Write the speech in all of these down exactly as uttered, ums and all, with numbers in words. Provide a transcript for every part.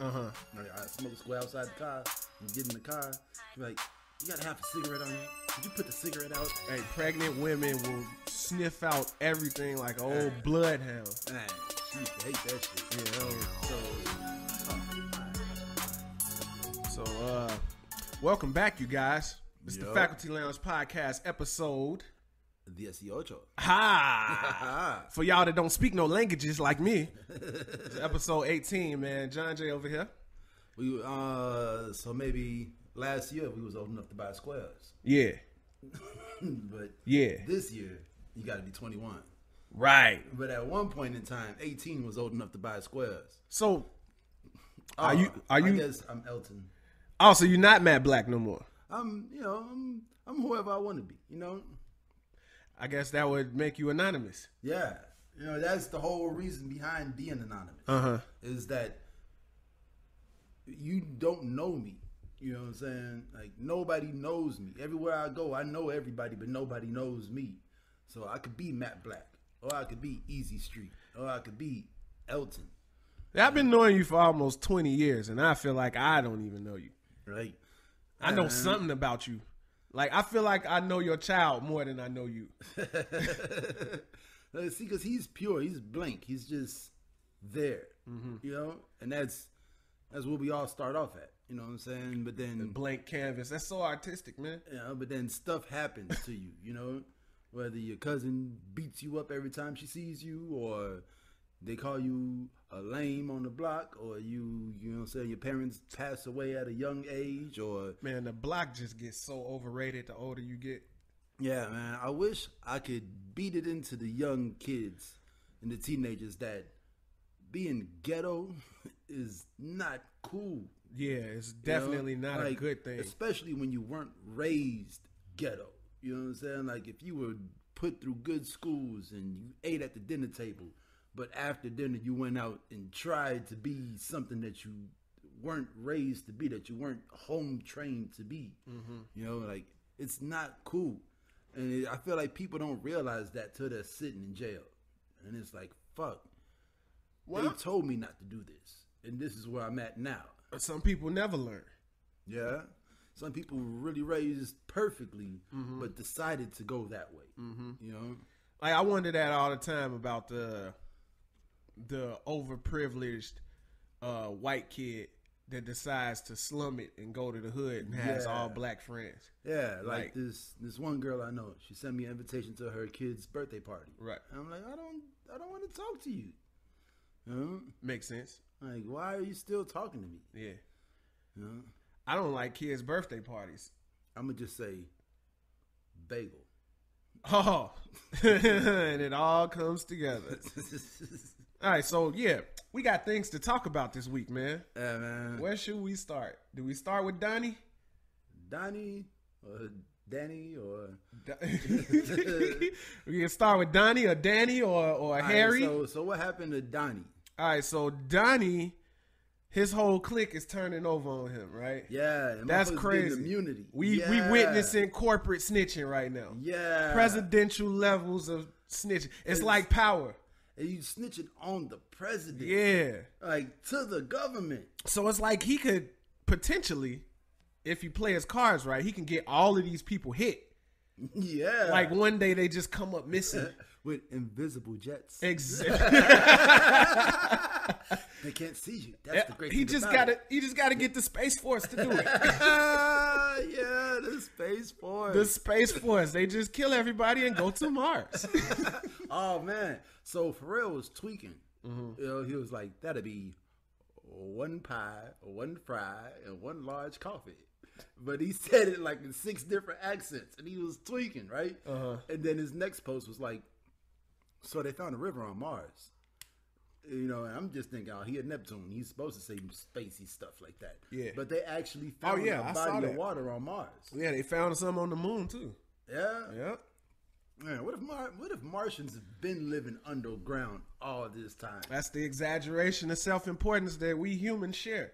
Uh-huh. Like, I smoke a square outside the car. You get in the car. You're like, you gotta have a cigarette on you. Did you put the cigarette out? Hey, pregnant women will sniff out everything like an old bloodhound. Man, she used to hate that shit. Yeah. Oh. So, oh, so uh, welcome back, you guys. It's Yo. the Faculty Lounge Podcast episode. eighteen. Ha! For y'all that don't speak no languages like me, it's episode eighteen, man. John Jay over here. We uh, so maybe last year we was old enough to buy squares. Yeah. But yeah, this year you got to be twenty-one. Right. But at one point in time, eighteen was old enough to buy squares. So are uh, you? Are you? I guess I'm Elton. Oh, so you're not Matt Black no more. I'm, you know, I'm, I'm whoever I want to be. You know. I guess that would make you anonymous. Yeah. You know, that's the whole reason behind being anonymous. Uh-huh. Is that you don't know me. You know what I'm saying? Like, nobody knows me. Everywhere I go, I know everybody, but nobody knows me. So I could be Matt Black, or I could be Easy Street, or I could be Elton. I've been knowing you for almost twenty years, and I feel like I don't even know you. Right. I know um, something about you. Like, I feel like I know your child more than I know you. See, because he's pure. He's blank. He's just there, mm-hmm. you know? And that's that's what we all start off at, you know what I'm saying? But then... the blank canvas. That's so artistic, man. Yeah, you know, but then stuff happens to you, you know? Whether your cousin beats you up every time she sees you, or they call you a lame on the block, or you, you know what I'm saying, your parents pass away at a young age, or... Man, the block just gets so overrated the older you get. Yeah, man. I wish I could beat it into the young kids and the teenagers that being ghetto is not cool. Yeah, it's definitely you know? not like, a good thing. Especially when you weren't raised ghetto. You know what I'm saying? Like, if you were put through good schools and you ate at the dinner table, but after dinner, you went out and tried to be something that you weren't raised to be, that you weren't home trained to be. Mm-hmm. You know, like, it's not cool. And it, I feel like people don't realize that till they're sitting in jail. And it's like, fuck, what? They told me not to do this. And this is where I'm at now. But some people never learn. Yeah. Some people were really raised perfectly, mm-hmm. but decided to go that way. Mm-hmm. You know? Like, I wonder that all the time about the... the overprivileged uh, white kid that decides to slum it and go to the hood and has yeah. all black friends. Yeah, like, like this this one girl I know. She sent me an invitation to her kid's birthday party. Right, and I'm like, I don't, I don't want to talk to you. You know? Makes sense. Like, why are you still talking to me? Yeah. You know? I don't like kids' birthday parties. I'm gonna just say, bagel. Oh, and it all comes together. All right, so yeah, we got things to talk about this week, man. Yeah, man. Where should we start? Do we start with Donnie? Donnie or Danny or Don- we can start with Donnie or Danny or or right, Harry. So, so what happened to Donnie? All right, so Donnie, his whole clique is turning over on him, right? Yeah, that's crazy. Immunity. We yeah. we witnessing corporate snitching right now. Yeah, presidential levels of snitching. It's, it's like power. And you snitching on the president. Yeah. Like, to the government. So it's like he could potentially, if you play his cards right, he can get all of these people hit. Yeah. Like, one day they just come up missing. With invisible jets. Exactly. They can't see you. That's yeah, the great he thing just gotta, he just got to get the Space Force to do it. Yeah, the Space Force. The Space Force. They just kill everybody and go to Mars. Oh, man. So Pharrell was tweaking. Mm-hmm. You know, he was like, that'll be one pie, one fry, and one large coffee. But he said it like in six different accents, and he was tweaking, right? Uh-huh. And then his next post was like, so they found a river on Mars. You know, and I'm just thinking, oh, he had Neptune. He's supposed to say spacey stuff like that. Yeah. But they actually found oh, yeah, a body of water on Mars. Yeah, they found some on the moon, too. Yeah? Yeah. Man, what if Mar- what if Martians have been living underground all this time? That's the exaggeration of self-importance that we humans share.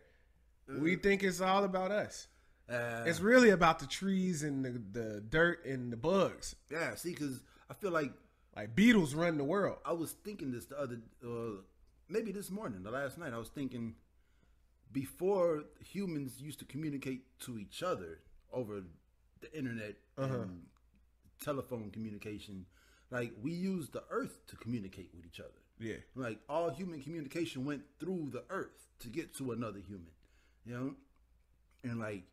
Mm-hmm. We think it's all about us. Uh, it's really about the trees and the, the dirt and the bugs. Yeah, see, because I feel like... Like, beetles run the world. I was thinking this the other... Uh, maybe this morning, the last night, I was thinking, before humans used to communicate to each other over the internet uh-huh. and telephone communication, like we used the earth to communicate with each other. Yeah. Like all human communication went through the earth to get to another human, you know? And like,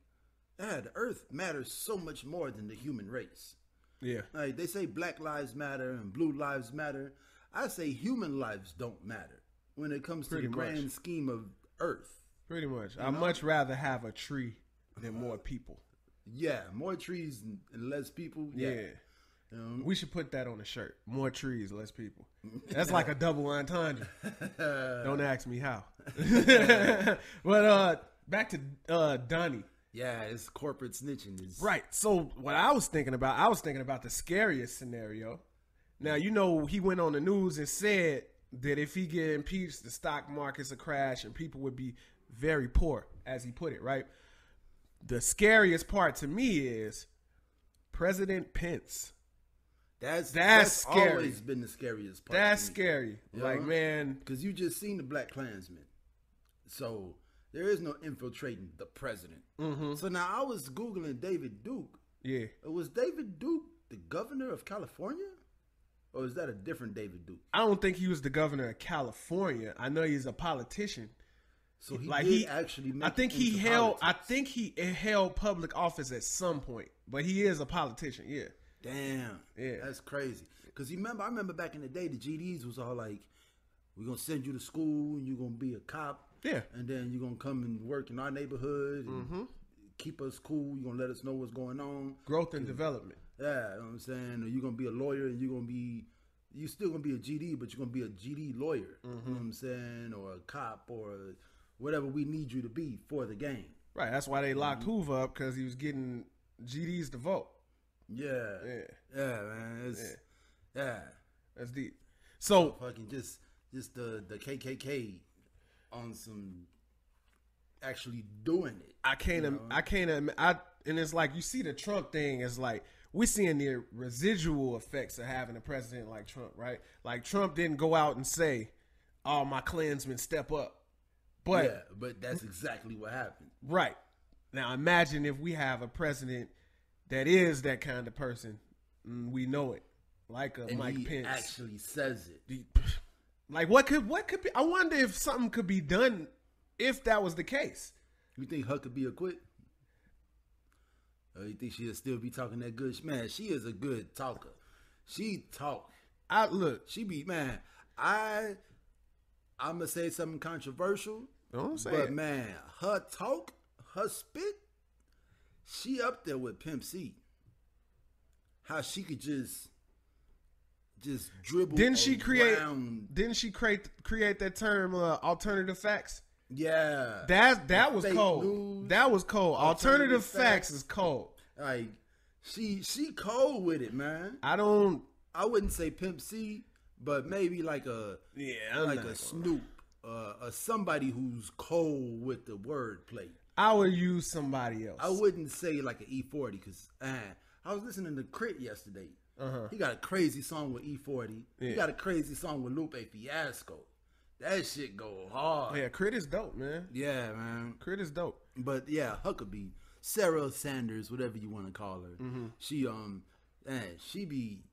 yeah, the earth matters so much more than the human race. Yeah. Like they say black lives matter and blue lives matter. I say human lives don't matter when it comes Pretty to the much. grand scheme of earth. Pretty much. I'd much rather have a tree than more people. Yeah, more trees and less people. Yeah. yeah. Um, we should put that on a shirt. More trees, less people. That's like a double entendre. Don't ask me how. But uh, back to uh, Donnie. Yeah, it's corporate snitching. It's... Right. So what I was thinking about, I was thinking about the scariest scenario. Now, you know, he went on the news and said that if he get impeached, the stock markets would crash and people would be very poor, as he put it, right? The scariest part to me is President Pence. That's that's, that's scary. Always been the scariest part. That's scary. You know? Like, man. Because you just seen the Black Klansman. So there is no infiltrating the president. Mm-hmm. So now I was Googling David Duke. Yeah. Was David Duke the governor of California? Or is that a different David Duke? I don't think he was the governor of California. I know he's a politician. So he like did he, actually make I think he held politics. I think he held public office at some point, but he is a politician, yeah. Damn. Yeah. That's crazy. Cuz you remember I remember back in the day the G Ds was all like, we're going to send you to school and you're going to be a cop. Yeah. And then you're going to come and work in our neighborhood and mm-hmm. keep us cool. You're going to let us know what's going on. Growth and development. Yeah, you know what I'm saying? Or you're going to be a lawyer and you're going to be, you're still going to be a G D, but you're going to be a G D lawyer. Mm-hmm. You know what I'm saying? Or a cop or whatever we need you to be for the game. Right. That's why they locked mm-hmm. Hoover up because he was getting G Ds to vote. Yeah. Yeah. Yeah, man. It's, yeah. yeah. That's deep. So. Fucking just, just the, the K K K on some actually doing it. I can't, you know? I can't, I, and it's like, you see the Trump thing is like, we're seeing the residual effects of having a president like Trump, right? Like Trump didn't go out and say, oh, my Klansmen step up. But, yeah, but that's exactly what happened. Right. Now imagine if we have a president that is that kind of person. We know it. Like a and Mike he Pence. Actually says it. The, like what could what could be? I wonder if something could be done if that was the case. You think Huckabee quit? Or you think she'll still be talking that good? Man, she is a good talker. She talk. I look. She be man. I I'm gonna say something controversial. Don't say it. But man, her talk, her spit, she up there with Pimp C. How she could just. Just dribble. Didn't she create? Didn't she create create that term uh, alternative facts? Yeah, that that was cold. That was cold. Alternative facts is cold. Like she she cold with it, man. I don't. I wouldn't say Pimp C, but maybe like a yeah, like a Snoop, uh, a somebody who's cold with the wordplay. I would use somebody else. I wouldn't say like an E forty because uh, I was listening to Krit yesterday. Uh-huh. He got a crazy song with E forty. Yeah. He got a crazy song with Lupe Fiasco. That shit go hard. Yeah, Krit is dope, man. Yeah, man. Krit is dope. But yeah, Huckabee, Sarah Sanders, whatever you want to call her. Mm-hmm. She um, man, she be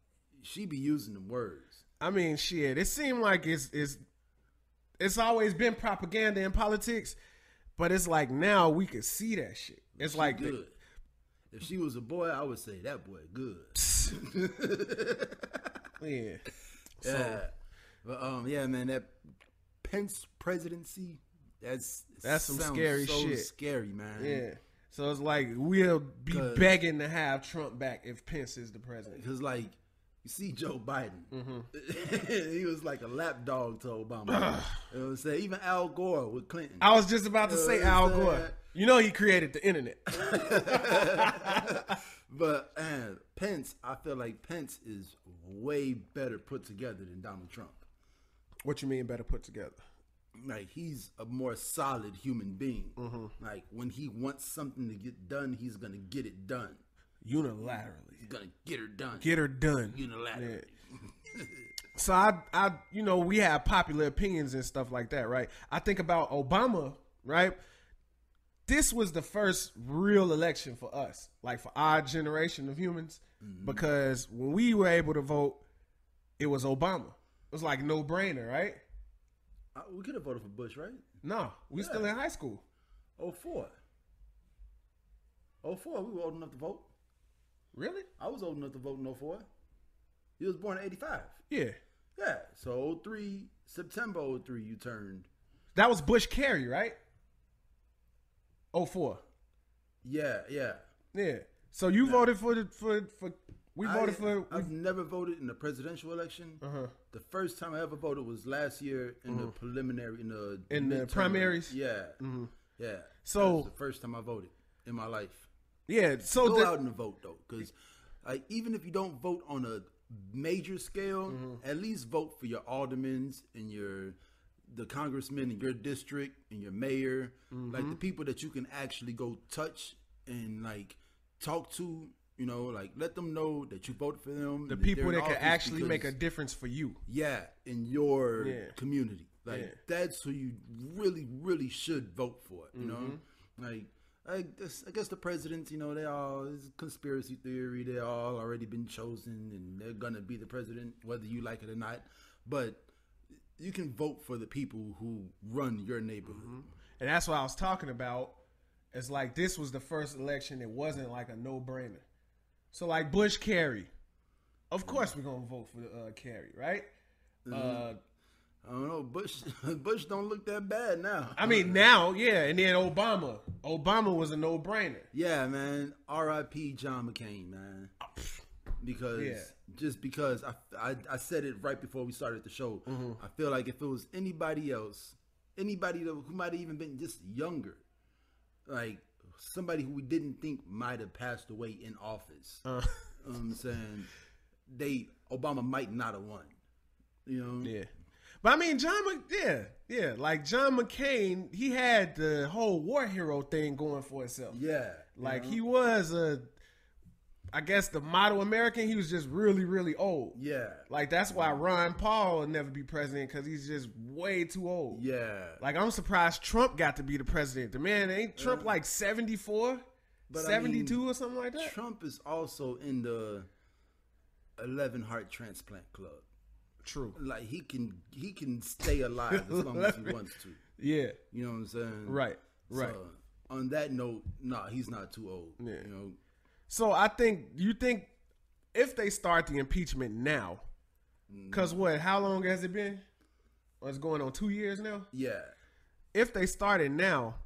she be using the words. I mean, shit. It seemed like it's it's it's always been propaganda in politics, but it's like now we could see that shit. It's she like good. The, if she was a boy, I would say that boy good. yeah, so. yeah, but um, yeah, man, that Pence presidency, that's that's some scary so shit. Scary, man. Yeah. So it's like we'll be begging to have Trump back if Pence is the president. Because like you see Joe Budden, mm-hmm. he was like a lapdog to Obama. You know what I'm saying? Even Al Gore with Clinton. I was just about to say uh, Al Gore. Uh, you know he created the internet. But man, Pence, I feel like Pence is way better put together than Donald Trump. What you mean better put together? Like he's a more solid human being. Mm-hmm. Like when he wants something to get done, he's gonna get it done unilaterally. He's gonna get her done. Get her done unilaterally. Yeah. So I, I, you know, we have popular opinions and stuff like that, right? I think about Obama right? This was the first real election for us, like for our generation of humans, mm-hmm. because when we were able to vote, it was Obama. It was like no brainer, right? Uh, we could have voted for Bush, right? No, we yeah. still in high school. oh four oh four we were old enough to vote. Really? I was old enough to vote in oh four You was born in eighty-five Yeah. Yeah, so oh three September oh three you turned. That was Bush Kerry, right? oh four Yeah, yeah. Yeah. So you yeah. voted for the, for for we I, voted for I've we... never voted in the presidential election. Uh-huh. The first time I ever voted was last year in mm-hmm. the preliminary in the in midterm. the primaries. Yeah. Mm-hmm. Yeah. So that was the first time I voted in my life. Yeah, so go the... out and vote though, cuz like even if you don't vote on a major scale, mm-hmm. at least vote for your aldermans and your the congressmen in your district and your mayor, mm-hmm. like the people that you can actually go touch and like talk to, you know, like let them know that you voted for them. The that people that can actually because, make a difference for you. Yeah, in your yeah. community. Like yeah. that's who you really, really should vote for, you mm-hmm. know? Like I guess, I guess the presidents, you know, they all, it's conspiracy theory, they all already been chosen and they're going to be the president, whether you like it or not. But you can vote for the people who run your neighborhood. Mm-hmm. And that's what I was talking about. It's like this was the first election. It wasn't like a no-brainer. So like Bush Kerry. Of course we're going to vote for uh, Kerry, right? Mm-hmm. Uh, I don't know. Bush Bush don't look that bad now. I mean, now, yeah. And then Obama. Obama was a no-brainer. Yeah, man. R I P John McCain, man. Because yeah. just because I, I I said it right before we started the show. Mm-hmm. I feel like if it was anybody else, anybody who might have even been just younger, like somebody who we didn't think might have passed away in office, uh. you know what I'm saying, they Obama might not have won. You know? Yeah. But I mean, John, yeah, yeah, like John McCain, he had the whole war hero thing going for itself. Yeah, like you know? He was a, I guess the model American. He was just really, really old. Yeah, like that's why Ron Paul will never be president because he's just way too old. Yeah, like I'm surprised Trump got to be the president. The man ain't Trump yeah. like seventy-four, but seventy-two I mean, or something like that. Trump is also in the eleven heart transplant club. True. Like he can he can stay alive as long as he wants to. Yeah. You know what I'm saying? Right. Right. So, on that note, nah, he's not too old. Yeah. You know. So I think you think if they start the impeachment now, because no. what, how long has it been? Or it's going on two years now? Yeah. If they start it now,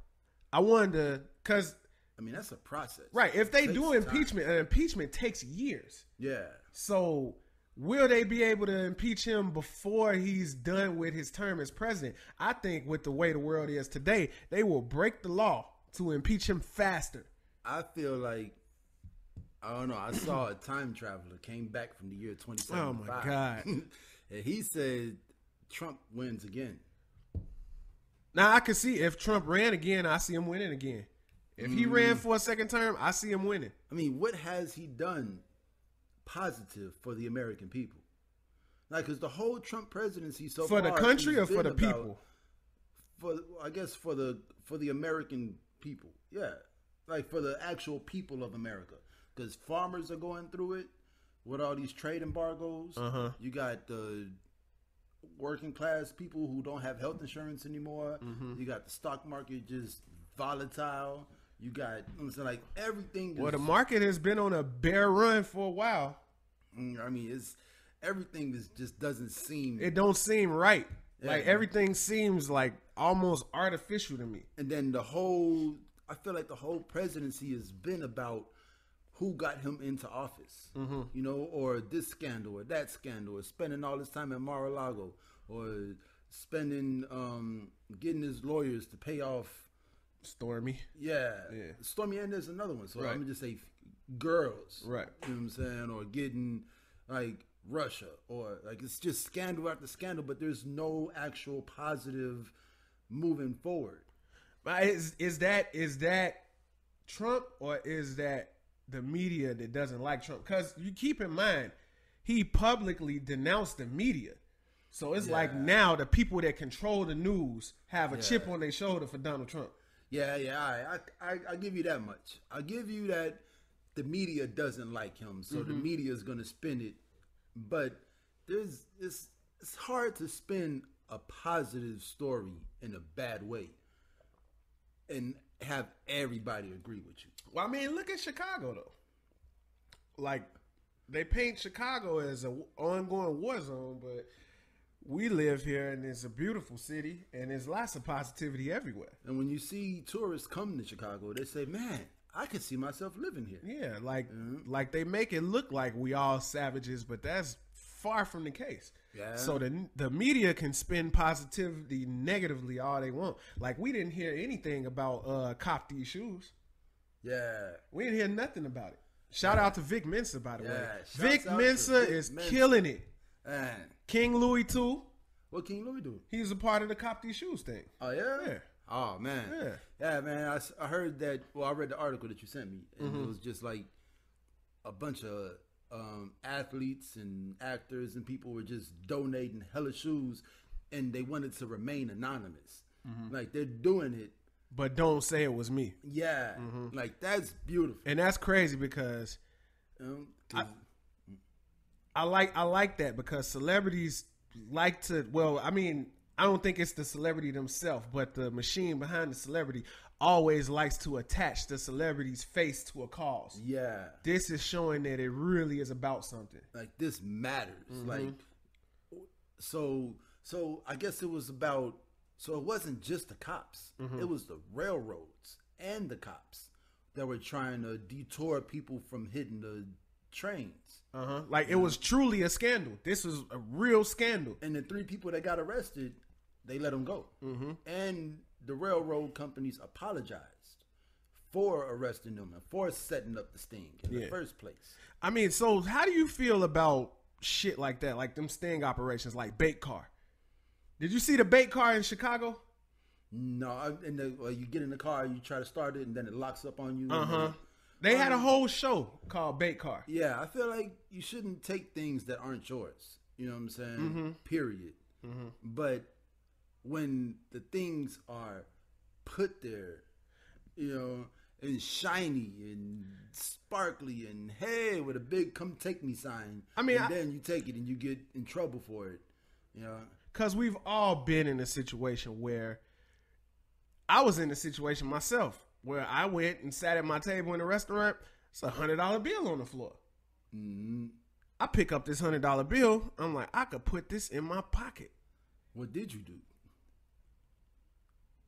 I wonder because I mean that's a process. Right. If they do impeachment, time. an impeachment takes years. Yeah. So will they be able to impeach him before he's done with his term as president? I think with the way the world is today, they will break the law to impeach him faster. I feel like, I don't know, I saw a time traveler came back from the year twenty seventy-five. Oh, my God. And he said Trump wins again. Now, I could see if Trump ran again, I see him winning again. If mm. he ran for a second term, I see him winning. I mean, what has he done positive for the American people? Like, because the whole Trump presidency so for far, the country or for the about, people? For I guess for the for the American people, yeah, like for the actual people of America. Because farmers are going through it with all these trade embargoes. Uh-huh. You got the working class people who don't have health insurance anymore. Mm-hmm. You got the stock market just volatile. You got, I'm saying, like everything. Well, the market has been on a bear run for a while. I mean, it's everything is just doesn't seem. It don't seem right. Yeah. Like everything seems like almost artificial to me. And then the whole, I feel like the whole presidency has been about who got him into office, mm-hmm. you know, or this scandal or that scandal, or spending all this time at Mar-a-Lago, or spending, um, getting his lawyers to pay off Stormy. Yeah. yeah. Stormy, and there's another one. So right. I'm going to just say girls. Right. You know what I'm saying? Or getting like Russia or like it's just scandal after scandal, but there's no actual positive moving forward. But is, is that is that Trump or is that the media that doesn't like Trump? Because you keep in mind, he publicly denounced the media. So it's yeah. like now the people that control the news have a yeah. chip on their shoulder for Donald Trump. Yeah, yeah, right. I, I, I give you that much. I give you that the media doesn't like him, so mm-hmm. the media is going to spin it. But there's it's it's hard to spin a positive story in a bad way and have everybody agree with you. Well, I mean, look at Chicago though. Like they paint Chicago as an ongoing war zone, but we live here and it's a beautiful city and there's lots of positivity everywhere. And when you see tourists come to Chicago, they say, man, I could see myself living here. Yeah, like mm-hmm. like they make it look like we all savages, but that's far from the case. Yeah. So the the media can spin positivity negatively all they want. Like we didn't hear anything about uh, cop these shoes. Yeah. We didn't hear nothing about it. Shout yeah. out to Vic Mensa, by the yeah. way. Vic Mensa Vic is Mensa. killing it. Man. King Louis too. What King Louis do? He's a part of the cop these shoes thing. Oh yeah. yeah. Oh man. Yeah. Yeah, man. I, I heard that. Well, I read the article that you sent me, and mm-hmm. it was just like a bunch of um, athletes and actors and people were just donating hella shoes, and they wanted to remain anonymous. Mm-hmm. Like they're doing it, but don't say it was me. Yeah. Mm-hmm. Like that's beautiful, and that's crazy because um, I, I like I like that because celebrities like to. Well, I mean. I don't think it's the celebrity themselves, but the machine behind the celebrity always likes to attach the celebrity's face to a cause. Yeah. This is showing that it really is about something. Like this matters. Mm-hmm. Like, so, so I guess it was about, so it wasn't just the cops. Mm-hmm. It was the railroads and the cops that were trying to detour people from hitting the trains. Uh-huh. Like it was truly a scandal. This was a real scandal. And the three people that got arrested, they let them go. Mm-hmm. And the railroad companies apologized for arresting them and for setting up the sting in yeah. the first place. I mean, so how do you feel about shit like that? Like them sting operations, like Bait Car. Did you see the Bait Car in Chicago? No. And the, well, you get in the car, you try to start it, and then it locks up on you. Uh-huh. They had a whole show called Bait Car. Yeah, I feel like you shouldn't take things that aren't yours. You know what I'm saying? Mm-hmm. Period. Mm-hmm. But when the things are put there, you know, and shiny and sparkly and hey, with a big come take me sign. I mean, and I, then you take it and you get in trouble for it. You know? Because we've all been in a situation where I was in a situation myself. Where I went and sat at my table in a restaurant, it's a hundred dollar bill on the floor. Mm-hmm. I pick up this hundred dollar bill. I'm like, I could put this in my pocket. What did you do?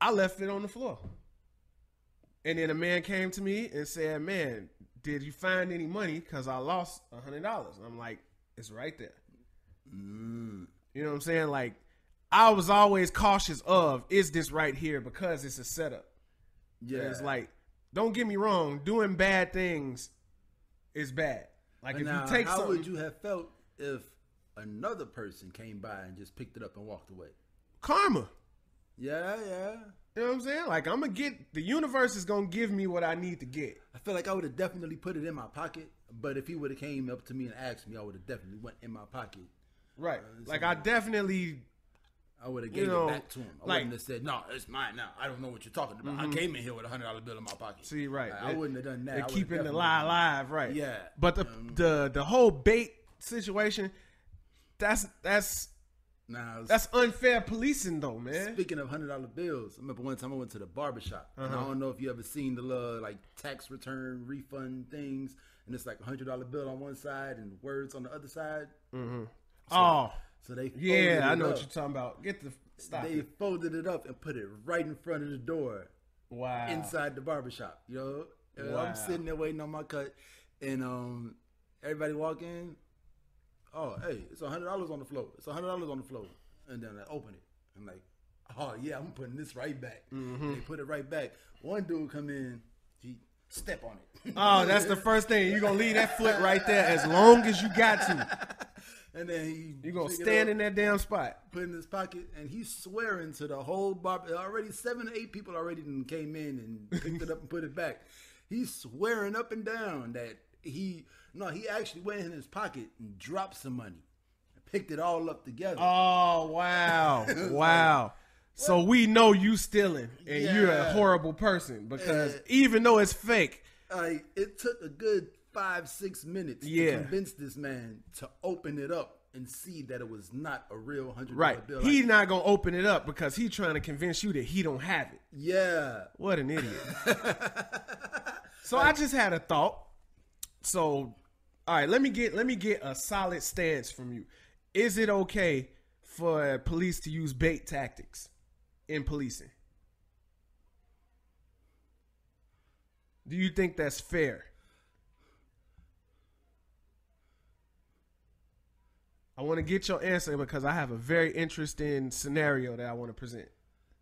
I left it on the floor, and then a man came to me and said, "Man, did you find any money? Because I lost a hundred dollars." I'm like, "It's right there." Mm. You know what I'm saying? Like, I was always cautious of is this right here because it's a setup. Yeah, it's like, don't get me wrong. Doing bad things is bad. Like if now, you take, how would you have felt if another person came by and just picked it up and walked away? Karma. Yeah, yeah. You know what I'm saying? Like I'm gonna get the universe is gonna give me what I need to get. I feel like I would have definitely put it in my pocket, but if he would have came up to me and asked me, I would have definitely went in my pocket. Right. Uh, like I definitely. I would have gave you know, it back to him. I like, wouldn't have said, no, it's mine now. I don't know what you're talking about. Mm-hmm. I came in here with a one hundred dollar bill in my pocket. See, right. Like, it, I wouldn't have done that. They're keeping the lie alive, right. Yeah. But the um, the the whole bait situation, that's that's nah, was, that's unfair policing, though, man. Speaking of one hundred dollar bills, I remember one time I went to the barbershop. Uh-huh. And I don't know if you ever seen the little, like, tax return refund things. And it's like a one hundred dollar bill on one side and words on the other side. Mm-hmm. So, oh. So they folded yeah, it I know up. What you're talking about. Get the stop. They it. folded it up and put it right in front of the door. Wow. Inside the barbershop. You know? Wow. I'm sitting there waiting on my cut. And um everybody walk in. Oh, hey, it's a hundred dollars on the floor. It's a hundred dollars on the floor. And then I open it. I'm like, oh yeah, I'm putting this right back. Mm-hmm. They put it right back. One dude come in, he step on it. Oh, that's the first thing. You're gonna leave that foot right there as long as you got to. And then he you gonna stand up, in that damn spot, put it in his pocket, and he's swearing to the whole bar. Already seven or eight people already came in and picked it up and put it back. He's swearing up and down that he no, he actually went in his pocket and dropped some money, picked it all up together. Oh, wow. Wow. Like, so we know you stealing and yeah. you're a horrible person because and, even though it's fake. Like, it took a good five, six minutes yeah. to convince this man to open it up and see that it was not a real hundred dollar right. bill. Like, he's not going to open it up because he's trying to convince you that he don't have it. Yeah. What an idiot. So like, I just had a thought. So, all right, let me get let me get a solid stance from you. Is it okay for police to use bait tactics in policing? Do you think that's fair? I want to get your answer because I have a very interesting scenario that I want to present.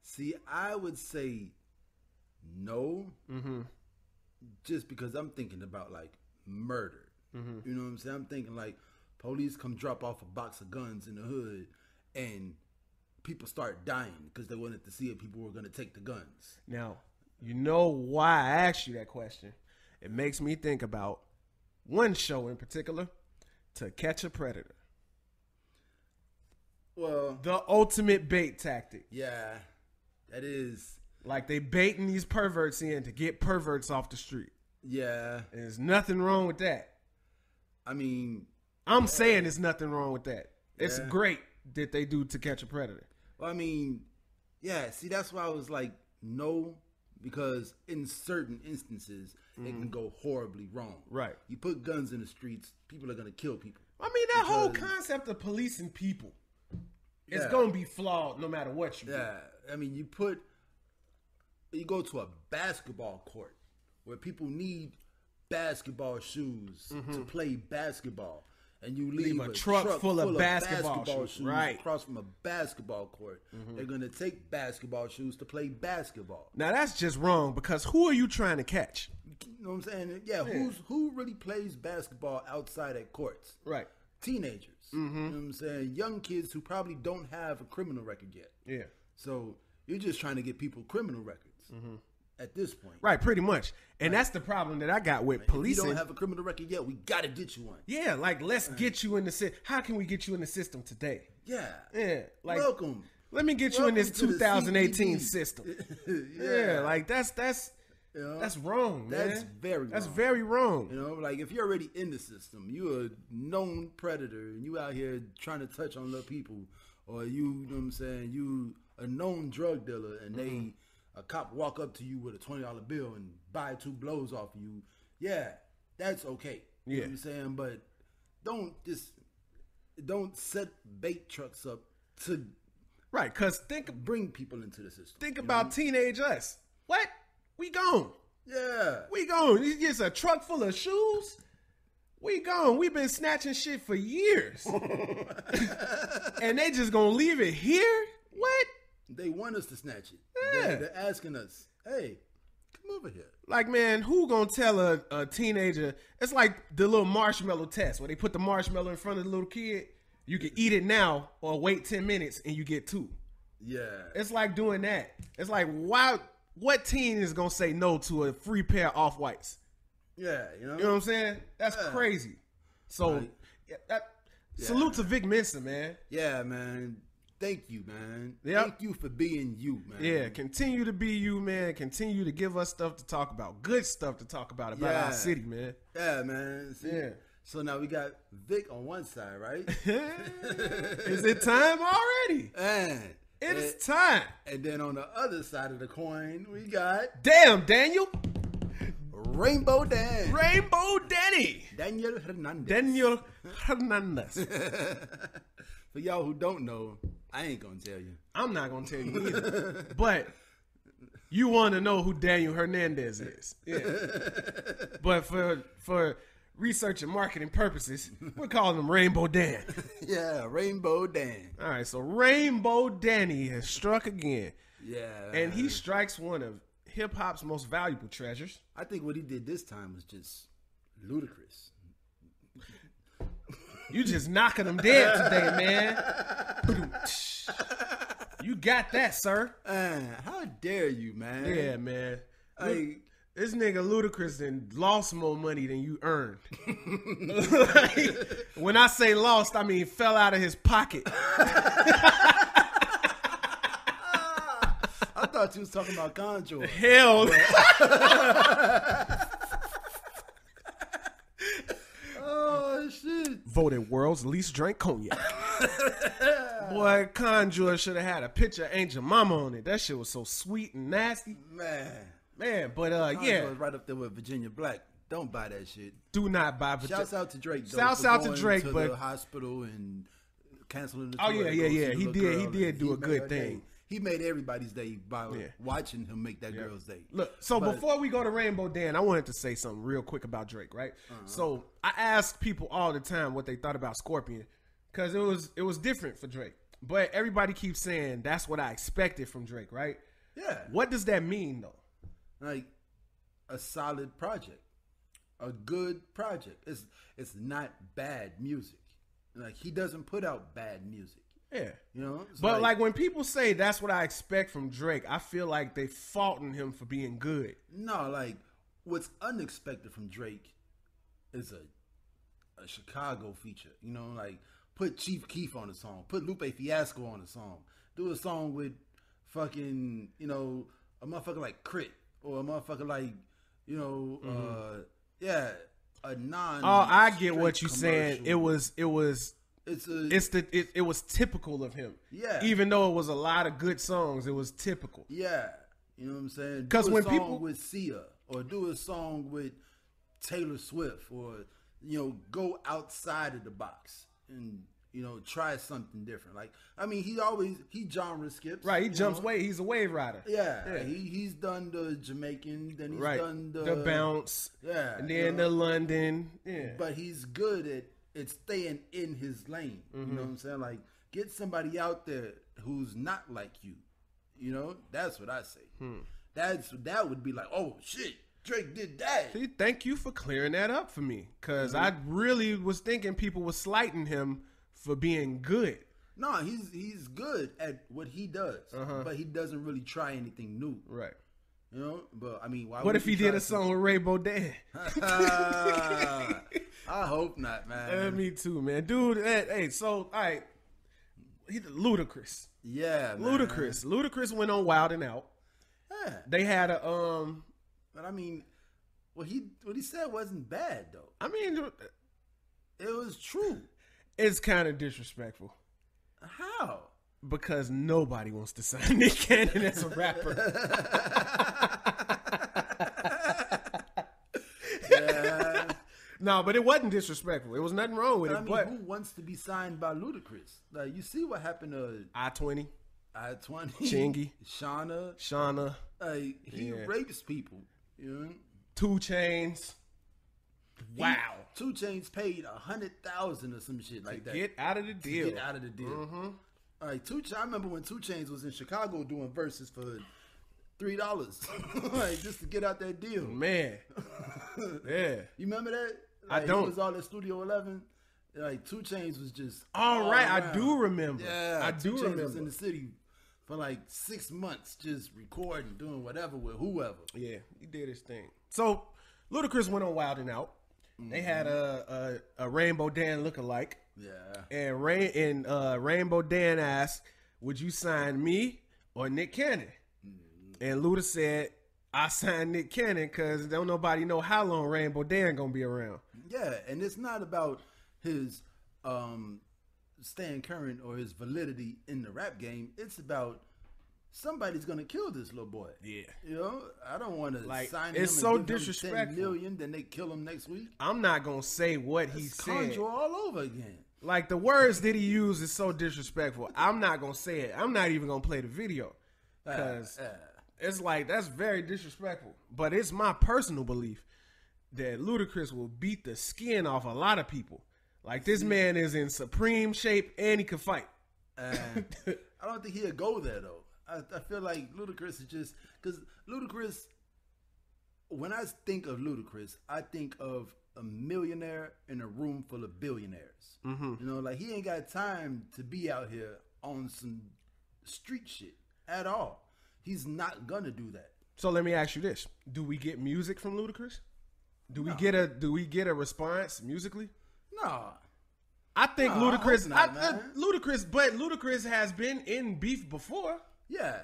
See, I would say no, mm-hmm. just because I'm thinking about like murder. Mm-hmm. You know what I'm saying? I'm thinking like police come drop off a box of guns in the hood and people start dying because they wanted to see if people were going to take the guns. Now, you know why I asked you that question? It makes me think about one show in particular, To Catch a Predator. Well, the ultimate bait tactic. Yeah, that is. Like they baiting these perverts in to get perverts off the street. Yeah. And there's nothing wrong with that. I mean. I'm yeah. saying there's nothing wrong with that. It's yeah. great that they do To Catch a Predator. Well, I mean, yeah. See, that's why I was like, no, because in certain instances, mm. it can go horribly wrong. Right. You put guns in the streets, people are going to kill people. I mean, that whole concept of policing people. It's yeah. gonna be flawed no matter what you yeah. do. I mean, you put you go to a basketball court where people need basketball shoes mm-hmm. to play basketball, and you leave, leave a, a truck, truck full, full of basketball, basketball shoes, shoes right. across from a basketball court. Mm-hmm. They're gonna take basketball shoes to play basketball. Now that's just wrong because who are you trying to catch? You know what I'm saying? Yeah, yeah. who's who really plays basketball outside at courts? Right. Teenagers. Mm-hmm. You know what I'm saying? Young kids who probably don't have a criminal record yet. Yeah. So you're just trying to get people criminal records mm-hmm. at this point. Right, pretty much. And like, that's the problem that I got with policing. If you don't have a criminal record yet, we got to get you one. Yeah, like let's uh-huh. get you in the system. How can we get you in the system today? Yeah. Yeah. Like, welcome. Let me get welcome you in this twenty eighteen system. yeah. yeah. Like that's, that's, you know, that's wrong, man. That's very wrong. That's very wrong. You know, like if you're already in the system, you're a known predator and you out here trying to touch on little people, or you, you know what I'm saying, you a known drug dealer and mm-hmm. they a cop walk up to you with a twenty dollar bill and buy two blows off you. Yeah, that's okay. You yeah. know what I'm saying? But don't just don't set bait trucks up to right, cuz think bring people into the system. Think about know? teenage us. What? We gone. Yeah. We gone. It's just a truck full of shoes. We gone. We've been snatching shit for years. And they just gonna leave it here? What? They want us to snatch it. Yeah. They're, they're asking us, hey, come over here. Like, man, who gonna tell a, a teenager? It's like the little marshmallow test where they put the marshmallow in front of the little kid. You can eat it now or wait ten minutes and you get two. Yeah. It's like doing that. It's like, wow. What teen is going to say no to a free pair of Off-Whites? Yeah, you know? You know what I'm saying? That's yeah. crazy. So, like, yeah, that, yeah. salute to Vic Mensa, man. Yeah, man. Thank you, man. Yep. Thank you for being you, man. Yeah, continue to be you, man. Continue to give us stuff to talk about. Good stuff to talk about about yeah. our city, man. Yeah, man. See? Yeah. So now we got Vic on one side, right? Is it time already? Man. It is time. And then on the other side of the coin, we got... Damn, Daniel. Rainbow Dan. Rainbow Danny. Daniel Hernandez. Daniel Hernandez. For y'all who don't know, I ain't going to tell you. I'm not going to tell you either. But you want to know who Daniel Hernandez is. Yeah. But for for research and marketing purposes, we're calling him Rainbow Dan. Yeah, Rainbow Dan. All right, so Rainbow Danny has struck again. Yeah. And he strikes one of hip-hop's most valuable treasures. I think what he did this time was just ludicrous. You just knocking him dead today, man. You got that, sir. Uh, how dare you, man. Yeah, man. Like, This nigga Ludacris done lost more money than you earned. Like, when I say lost, I mean fell out of his pocket. I thought you was talking about Conjure. Hell. Oh, shit. Voted world's least drank cognac. Boy, Conjure should have had a picture of Angel Mama on it. That shit was so sweet and nasty. Man. Man, but uh, Conjure yeah, right up there with Virginia Black. Don't buy that shit. Do not buy. Shouts out to Drake. Though, Shouts out to Drake, to but the hospital and canceling the. Oh yeah, yeah, yeah. He did. He did do he a good thing. Day. He made everybody's day by yeah. watching him make that yeah. girl's day. Look, so but, before we go to Rainbow Dan, I wanted to say something real quick about Drake, right? Uh-huh. So I asked people all the time what they thought about Scorpion, because it was it was different for Drake. But everybody keeps saying that's what I expected from Drake, right? Yeah. What does that mean though? Like a solid project, a good project. It's it's not bad music. Like he doesn't put out bad music. Yeah, you know. But like, like when people say that's what I expect from Drake, I feel like they faulting him for being good. No, like what's unexpected from Drake is a a Chicago feature. You know, like put Chief Keef on a song, put Lupe Fiasco on a song, do a song with fucking you know a motherfucker like Krit. Or a motherfucker like, you know, mm-hmm. uh, yeah, a non. Oh, I get what you're saying. It was, it was, it's a, it's the, it, it was typical of him. Yeah. Even though it was a lot of good songs, it was typical. Yeah. You know what I'm saying? Because when people with Sia or do a song with Taylor Swift or you know go outside of the box and you know try something different. Like I mean, he always he genre skips. Right, he jumps way. He's a wave rider. Yeah, yeah. He he's done the Jamaican, then he's right. done the, the bounce. Yeah, and then you know? the London. Yeah, but he's good at at staying in his lane. Mm-hmm. You know what I'm saying? Like get somebody out there who's not like you. You know, that's what I say. Hmm. That's that would be like, oh shit. Drake did that. See, thank you for clearing that up for me, because mm-hmm. I really was thinking people were slighting him for being good. No, he's he's good at what he does, uh-huh. but he doesn't really try anything new, right? You know, but I mean, why? What if he, he did a song with Rainbow Dan? I hope not, man. Yeah, me too, man, dude. Hey, hey so all right, he Ludacris, yeah, man. Ludacris, Ludacris went on Wild and Out. Yeah, they had a um, but I mean, what he what he said wasn't bad though. I mean, it was true. It's kind of disrespectful. How? Because nobody wants to sign Nick Cannon as a rapper. Yeah. No, but it wasn't disrespectful. It was nothing wrong with but it. I mean, but who wants to be signed by Ludacris? Like, you see what happened to I twenty, I twenty, Chingy, Shauna, Shauna. Like, he yeah. rapes people. You know? two Chainz. Wow. He, two Chainz paid a hundred thousand or some shit like to that. Get out of the deal. To get out of the deal. Mm-hmm. All right, two. I remember when two Chainz was in Chicago doing verses for three dollars, like just to get out that deal. Man, yeah. You remember that? Like, I don't. It was all at Studio Eleven. Like two Chainz was just all, all right. Around. I do remember. Yeah, I do remember. Was in the city for like six months, just recording, doing whatever with whoever. Yeah, he did his thing. So Ludacris went on Wild and Out. They had a, a, a Rainbow Dan lookalike. Yeah. And, Rain, and uh, Rainbow Dan asked, would you sign me or Nick Cannon? Mm-hmm. And Luda said, I signed Nick Cannon because don't nobody know how long Rainbow Dan going to be around. Yeah, and it's not about his um, staying current or his validity in the rap game. It's about somebody's going to kill this little boy. Yeah. You know, I don't want to like, sign him. It's so and give disrespectful. Him ten million, then they kill him next week. I'm not going to say what That's he said. Conjure all over again. Like the words that he used is so disrespectful. I'm not going to say it. I'm not even going to play the video. Cuz uh, uh, it's like that's very disrespectful. But it's my personal belief that Ludacris will beat the skin off a lot of people. Like this man is in supreme shape and he can fight. Uh, I don't think he'll go there though. I, I feel like Ludacris is just because Ludacris. When I think of Ludacris, I think of a millionaire in a room full of billionaires. Mm-hmm. You know, like he ain't got time to be out here on some street shit at all. He's not gonna do that. So let me ask you this: do we get music from Ludacris? Do no. we get a do we get a response musically? No. I think no, Ludacris, I not, I, uh, Ludacris, but Ludacris has been in beef before. Yeah.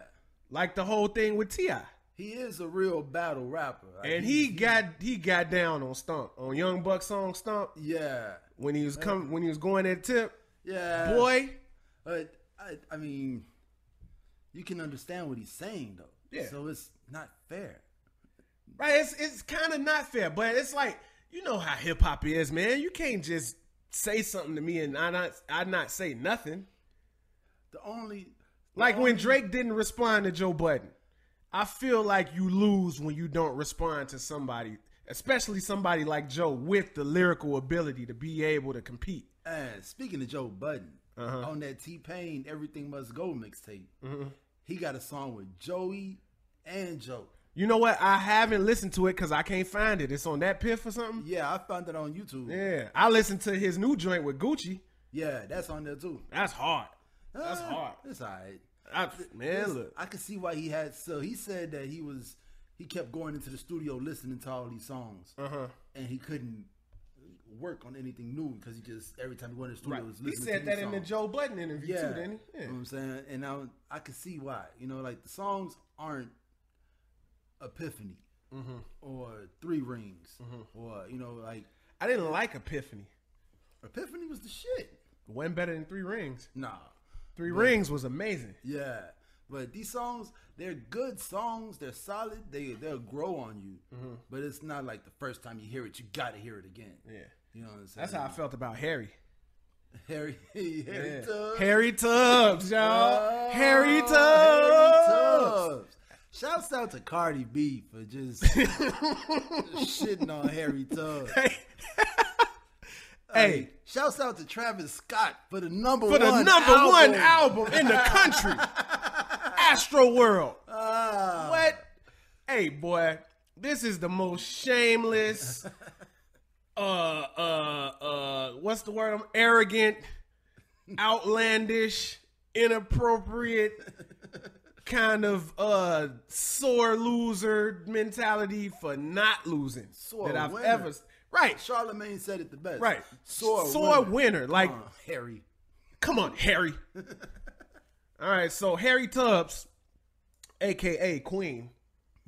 Like the whole thing with T I He is a real battle rapper. Like, and he, he got he got down on Stump, on Young Buck's song Stump. Yeah. When he was coming, when he was going at Tip. Yeah. Boy. But I, I mean, you can understand what he's saying though. Yeah. So it's not fair. Right, it's it's kind of not fair, but it's like, you know how hip hop is, man. You can't just say something to me and I not I not say nothing. The only the like only... when Drake didn't respond to Joe Budden, I feel like you lose when you don't respond to somebody, especially somebody like Joe with the lyrical ability to be able to compete. And speaking of Joe Budden, uh-huh. on that T-Pain Everything Must Go mixtape, mm-hmm. he got a song with Joey and Joe. You know what? I haven't listened to it because I can't find it. It's on that Piff or something? Yeah, I found it on YouTube. Yeah. I listened to his new joint with Gucci. Yeah, that's on there too. That's hard. Uh, that's hard. It's all right. I, man, it's, look. I can see why he had, so he said that he was, he kept going into the studio listening to all these songs. Uh-huh. And he couldn't work on anything new because he just, every time he went to the studio, right. was listening to He said to that in songs. The Joe Budden interview yeah. too, didn't he? Yeah. You know what I'm saying? And I, I can see why. You know, like the songs aren't Epiphany mm-hmm. or Three Rings mm-hmm. or, you know, like I didn't like Epiphany. Epiphany was the shit. It wasn't better than Three Rings. Nah. Three but, Rings was amazing. Yeah. But these songs, they're good songs. They're solid. They, they'll grow on you. Mm-hmm. But it's not like the first time you hear it, you got to hear it again. Yeah. You know what I'm saying? That's how I felt about Harry. Harry, Harry yeah. Tubbs. Harry Tubbs, y'all. Oh, Harry Tubbs. Harry Tubbs. Shouts out to Cardi B for just shitting on Harry Tubbs. Hey, hey. Um, shouts out to Travis Scott for the number for one for the number album. one album in the country, Astro World. Uh, what? Hey, boy, this is the most shameless. Uh, uh, uh. What's the word? I'm arrogant, outlandish, inappropriate. Kind of uh sore loser mentality for not losing sore that I've winner. ever right. Charlemagne said it the best. Right, sore, sore winner. winner. Like uh, Harry, come on, Harry. All right, so Harry Tubbs, aka Queen,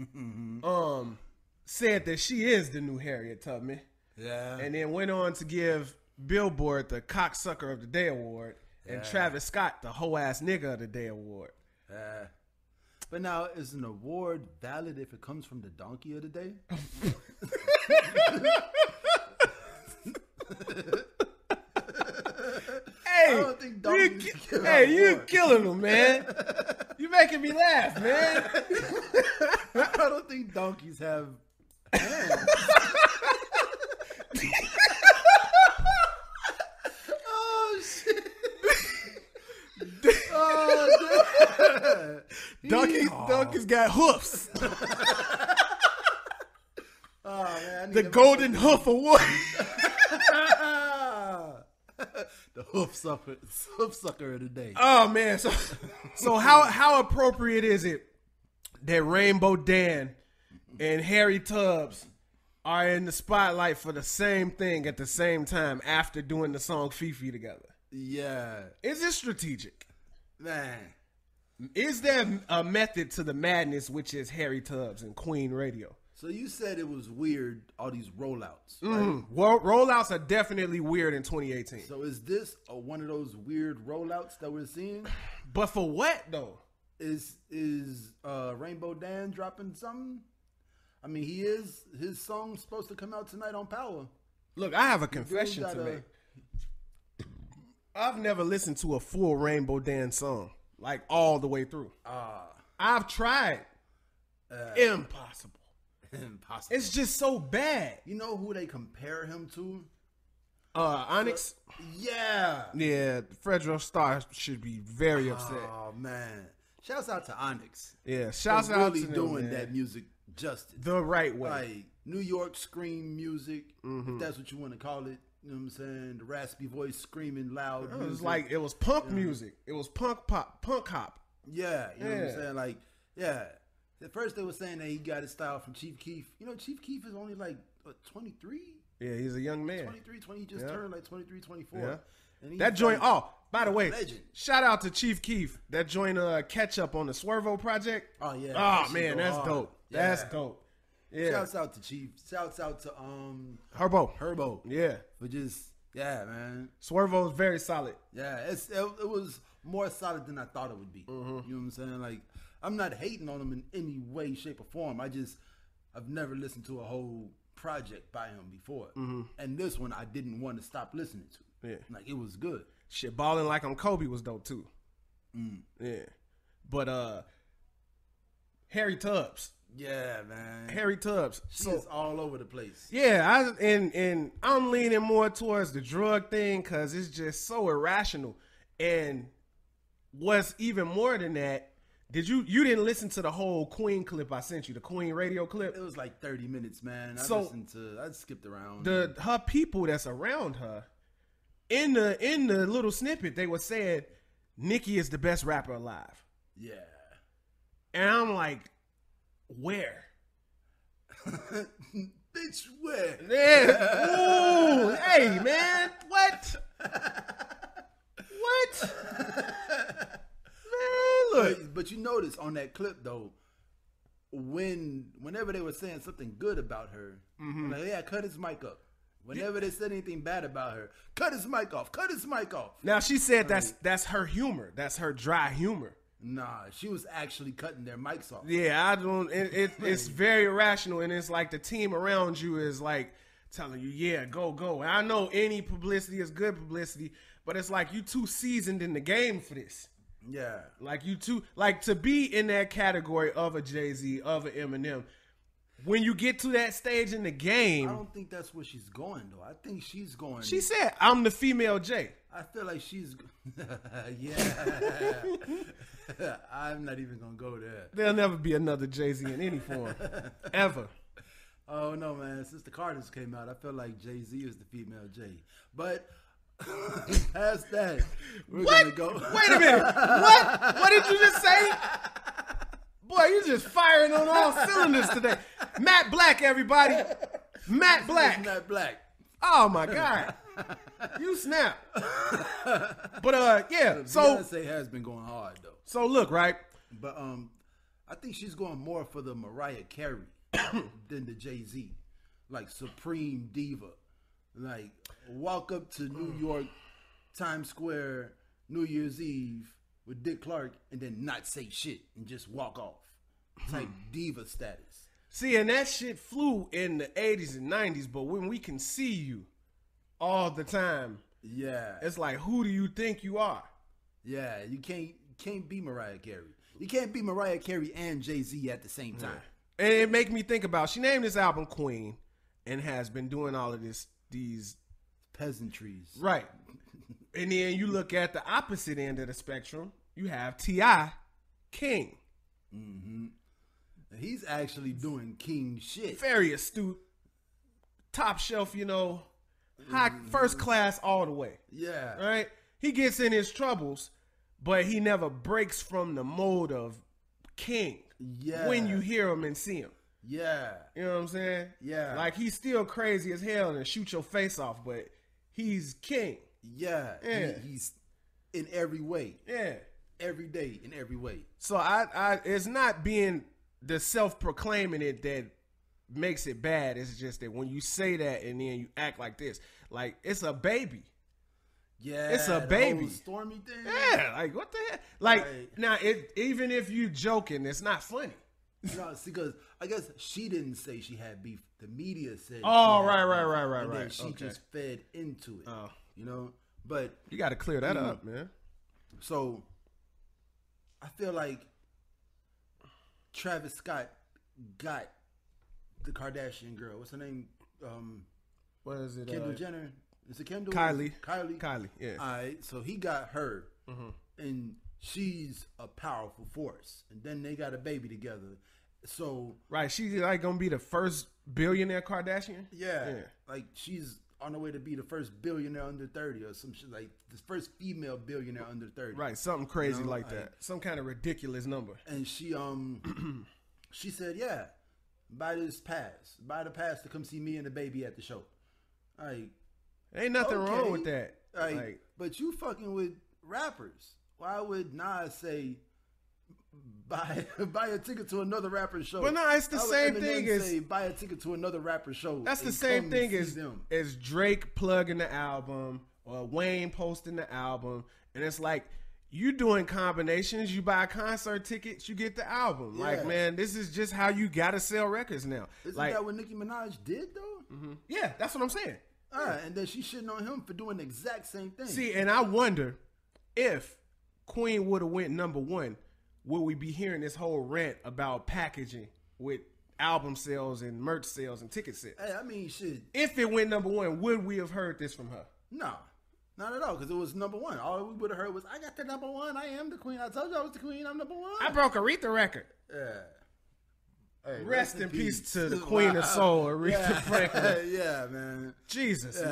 um, said that she is the new Harriet Tubman. Yeah, and then went on to give Billboard the Cocksucker of the Day award and yeah. Travis Scott the Hoe Ass Nigga of the Day award. Yeah. But now, is an award valid if it comes from the donkey of the day? Hey, I don't think donkeys you, kill hey, you're killing them, man. You're making me laugh, man. I don't think donkeys have hands. Oh, shit. Oh, donkeys, donkeys got hoofs. Oh, man, the Golden Hoof Award. The hoof sucker, hoof sucker of the day. Oh man, so so how how appropriate is it that Rainbow Dan and Harry Tubbs are in the spotlight for the same thing at the same time after doing the song Fifi together? Yeah, is it strategic? Man, is there a method to the madness, which is Harry Tubbs and Queen Radio? So you said it was weird, all these rollouts. Right? Mm, well, rollouts are definitely weird in twenty eighteen. So is this a, one of those weird rollouts that we're seeing? But for what though? Is is uh, Rainbow Dan dropping something? I mean, he is his song's supposed to come out tonight on Power. Look, I have a confession to make. I've never listened to a full Rainbow Dan song, like all the way through. Uh, I've tried. Uh, impossible. Impossible. It's just so bad. You know who they compare him to? Uh, Onyx? Uh, yeah. Yeah, Fredro Starr should be very upset. Oh, man. Shouts out to Onyx. Yeah, shouts out really to really doing them, that music justice. The right way. Like New York scream music, mm-hmm. if that's what you want to call it. You know what I'm saying? The raspy voice screaming loud. It was music. Like, it was punk yeah. music. It was punk pop, punk hop. Yeah. You yeah. know what I'm saying? Like, yeah. At first they were saying that he got his style from Chief Keef. You know, Chief Keef is only like twenty-three. Yeah, he's a young man. twenty-three, twenty, he just yeah. turned like twenty-three, twenty-four. Yeah. And that joint, like, oh, by the way, legend. Shout out to Chief Keef. That joint uh, catch up on the Swervo project. Oh, yeah. Oh, that man, that's hard. Dope. Yeah. That's dope. Yeah. Shouts out to Chief. Shouts out to um Herbo. Herbo. Yeah. But just, yeah, man. Swervo is very solid. Yeah, it's it, it was more solid than I thought it would be. Mm-hmm. You know what I'm saying? Like, I'm not hating on him in any way, shape, or form. I just, I've never listened to a whole project by him before. Mm-hmm. And this one I didn't want to stop listening to. Yeah. Like, it was good. Shit, Ballin' Like I'm Kobe was dope, too. Mm. Yeah. But, uh, Harry Tubbs. Yeah, man. Harry Tubbs. She's so, all over the place. Yeah, I, and, and I'm leaning more towards the drug thing because it's just so irrational. And what's even more than that, did you you didn't listen to the whole Queen clip I sent you, the Queen radio clip? It was like thirty minutes, man. I so listened to I skipped around. The and... her people that's around her, in the in the little snippet, they were saying Nicki is the best rapper alive. Yeah. And I'm like, where? Bitch, where? Yeah. Ooh, hey man, what? What? But, but you notice on that clip though, when whenever they were saying something good about her, mm-hmm. like, yeah, cut his mic up. Whenever yeah. they said anything bad about her, cut his mic off. Cut his mic off. Now she said like, that's that's her humor. That's her dry humor. Nah, she was actually cutting their mics off. Yeah, I don't. It, it, it's very irrational, and it's like the team around you is like telling you, yeah, go go. And I know any publicity is good publicity, but it's like you too seasoned in the game for this. Yeah, like you two, like to be in that category of a Jay-Z, of an Eminem. When you get to that stage in the game, I don't think that's where she's going though. I think she's going. She said, "I'm the female Jay." I feel like she's, yeah. I'm not even gonna go there. There'll never be another Jay-Z in any form, ever. Oh no, man! Since the Carters came out, I feel like Jay-Z is the female Jay, but. Past that, we're what? Gonna go. Wait a minute. What? What did you just say? Boy, you just firing on all cylinders today. Matt Black, everybody. Matt Black. Matt Black. Oh my God. You snap. But uh, yeah. So Beyonce has been going hard though. So look, right. But um, I think she's going more for the Mariah Carey than the Jay-Z, like Supreme Diva. Like, walk up to New York, Times Square, New Year's Eve with Dick Clark and then not say shit and just walk off. Type diva status. See, and that shit flew in the eighties and nineties, but when we can see you all the time, yeah, it's like, who do you think you are? Yeah, you can't can't be Mariah Carey. You can't be Mariah Carey and Jay-Z at the same time. Yeah. And it make me think about, she named this album Queen and has been doing all of this these peasantries, right? And then you look at the opposite end of the spectrum, you have T I King. Mm-hmm. He's actually doing King shit. Very astute, top shelf, you know, high, mm-hmm. first class all the way. Yeah, right. He gets in his troubles, but he never breaks from the mold of King. Yeah, when you hear him and see him. Yeah. You know what I'm saying? Yeah. Like, he's still crazy as hell and shoot your face off, but he's King. Yeah. yeah. He, he's in every way. Yeah. Every day, in every way. So I, I, it's not being the self-proclaiming it that makes it bad. It's just that when you say that and then you act like this, like, it's a baby. Yeah. It's a baby. The whole Stormy thing. Yeah. Like, what the hell? Like, right. now, it, even if you joking, it's not funny. No, because I guess she didn't say she had beef. The media said. Oh, right, right, right, right, and then right. She okay. just fed into it. Oh. You know, but you got to clear that up, know. Man. So I feel like Travis Scott got the Kardashian girl. What's her name? Um, what is it? Kendall uh, Jenner. Is it Kendall? Kylie. Kylie. Kylie. Yeah. All right. So he got her, mm-hmm. and. She's a powerful force, and then they got a baby together. So right, she's like gonna be the first billionaire Kardashian. Yeah, yeah. Like she's on the way to be the first billionaire under thirty, or some shit like the first female billionaire under thirty. Right, something crazy you know? like, like that, some kind of ridiculous number. And she um, She said, yeah, buy this pass. Buy the pass to come see me and the baby at the show. Like, ain't nothing okay. wrong with that. Like, like, but you fucking with rappers. Why would Nas say buy buy a ticket to another rapper's show? But no, it's the same thing as say, buy a ticket to another rapper's show. That's the same thing as them. As Drake plugging the album or Wayne posting the album, and it's like, you doing combinations. You buy concert tickets, you get the album. Yeah. Like, man, this is just how you gotta sell records now. Isn't like, that what Nicki Minaj did though? Mm-hmm. Yeah, that's what I'm saying. All right, and then she shitting on him for doing the exact same thing. See, and I wonder if Queen would have went number one, would we be hearing this whole rant about packaging with album sales and merch sales and ticket sales? Hey, I mean, shit. If it went number one, would we have heard this from her? No. Not at all, because it was number one. All we would have heard was, I got the number one. I am the queen. I told you I was the queen. I'm number one. I broke Aretha record. Yeah. Hey, rest, rest in peace, peace to the queen wow. of soul, Aretha yeah. Franklin. yeah, man. Jesus, yeah.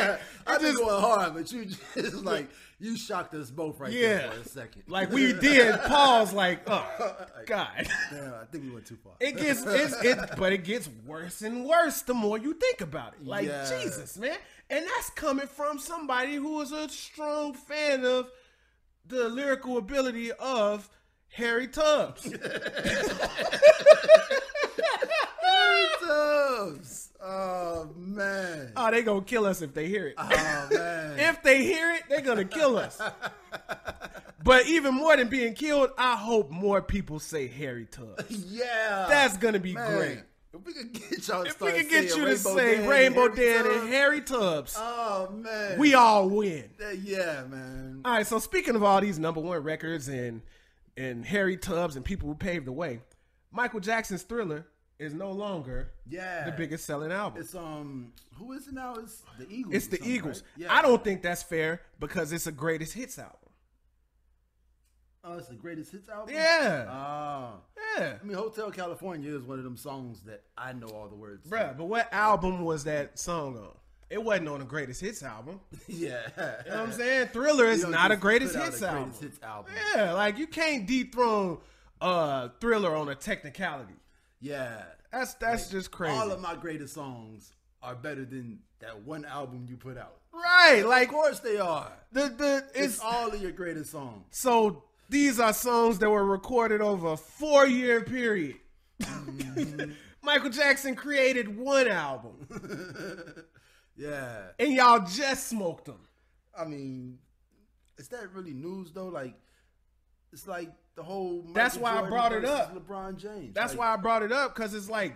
man. I've been going hard, but you just, like, you shocked us both right yeah. there for a second. Like, we did pause, like, oh, like, God. Damn, I think we went too far. It gets, it's, it, but it gets worse and worse the more you think about it. Like, yeah. Jesus, man. And that's coming from somebody who is a strong fan of the lyrical ability of Harry Tubbs. Harry Tubbs. Oh, man. Oh, they gonna kill us if they hear it. Oh, man. If they hear it, they're gonna kill us. But even more than being killed, I hope more people say Harry Tubbs. Yeah. That's gonna be man. great. If we could get y'all, if we could get you to say Rainbow Dan and Harry Tubbs, oh man, we all win. Yeah, man. All right. So speaking of all these number one records and and Harry Tubbs and people who paved the way, Michael Jackson's Thriller is no longer yeah. the biggest selling album. It's um, who is it now? It's the Eagles. It's the Eagles. Right? Yeah. I don't think that's fair because it's a greatest hits album. Oh, it's the greatest hits album? Yeah. Oh. Yeah. I mean, Hotel California is one of them songs that I know all the words. Bruh, to. But what album was that song on? It wasn't on the greatest hits album. yeah. You know what I'm saying? Thriller is not a greatest hits, a greatest hits album. Yeah, like you can't dethrone uh, Thriller on a technicality. Yeah. That's that's like, just crazy. All of my greatest songs are better than that one album you put out. Right. Like, of course they are. The the It's, it's all of your greatest songs. So these are songs that were recorded over a four-year period. Mm-hmm. Michael Jackson created one album. yeah. And y'all just smoked them. I mean, is that really news, though? Like, it's like the whole... Michael That's why Jordan I brought it up. LeBron James. That's like, why I brought it up, because it's like...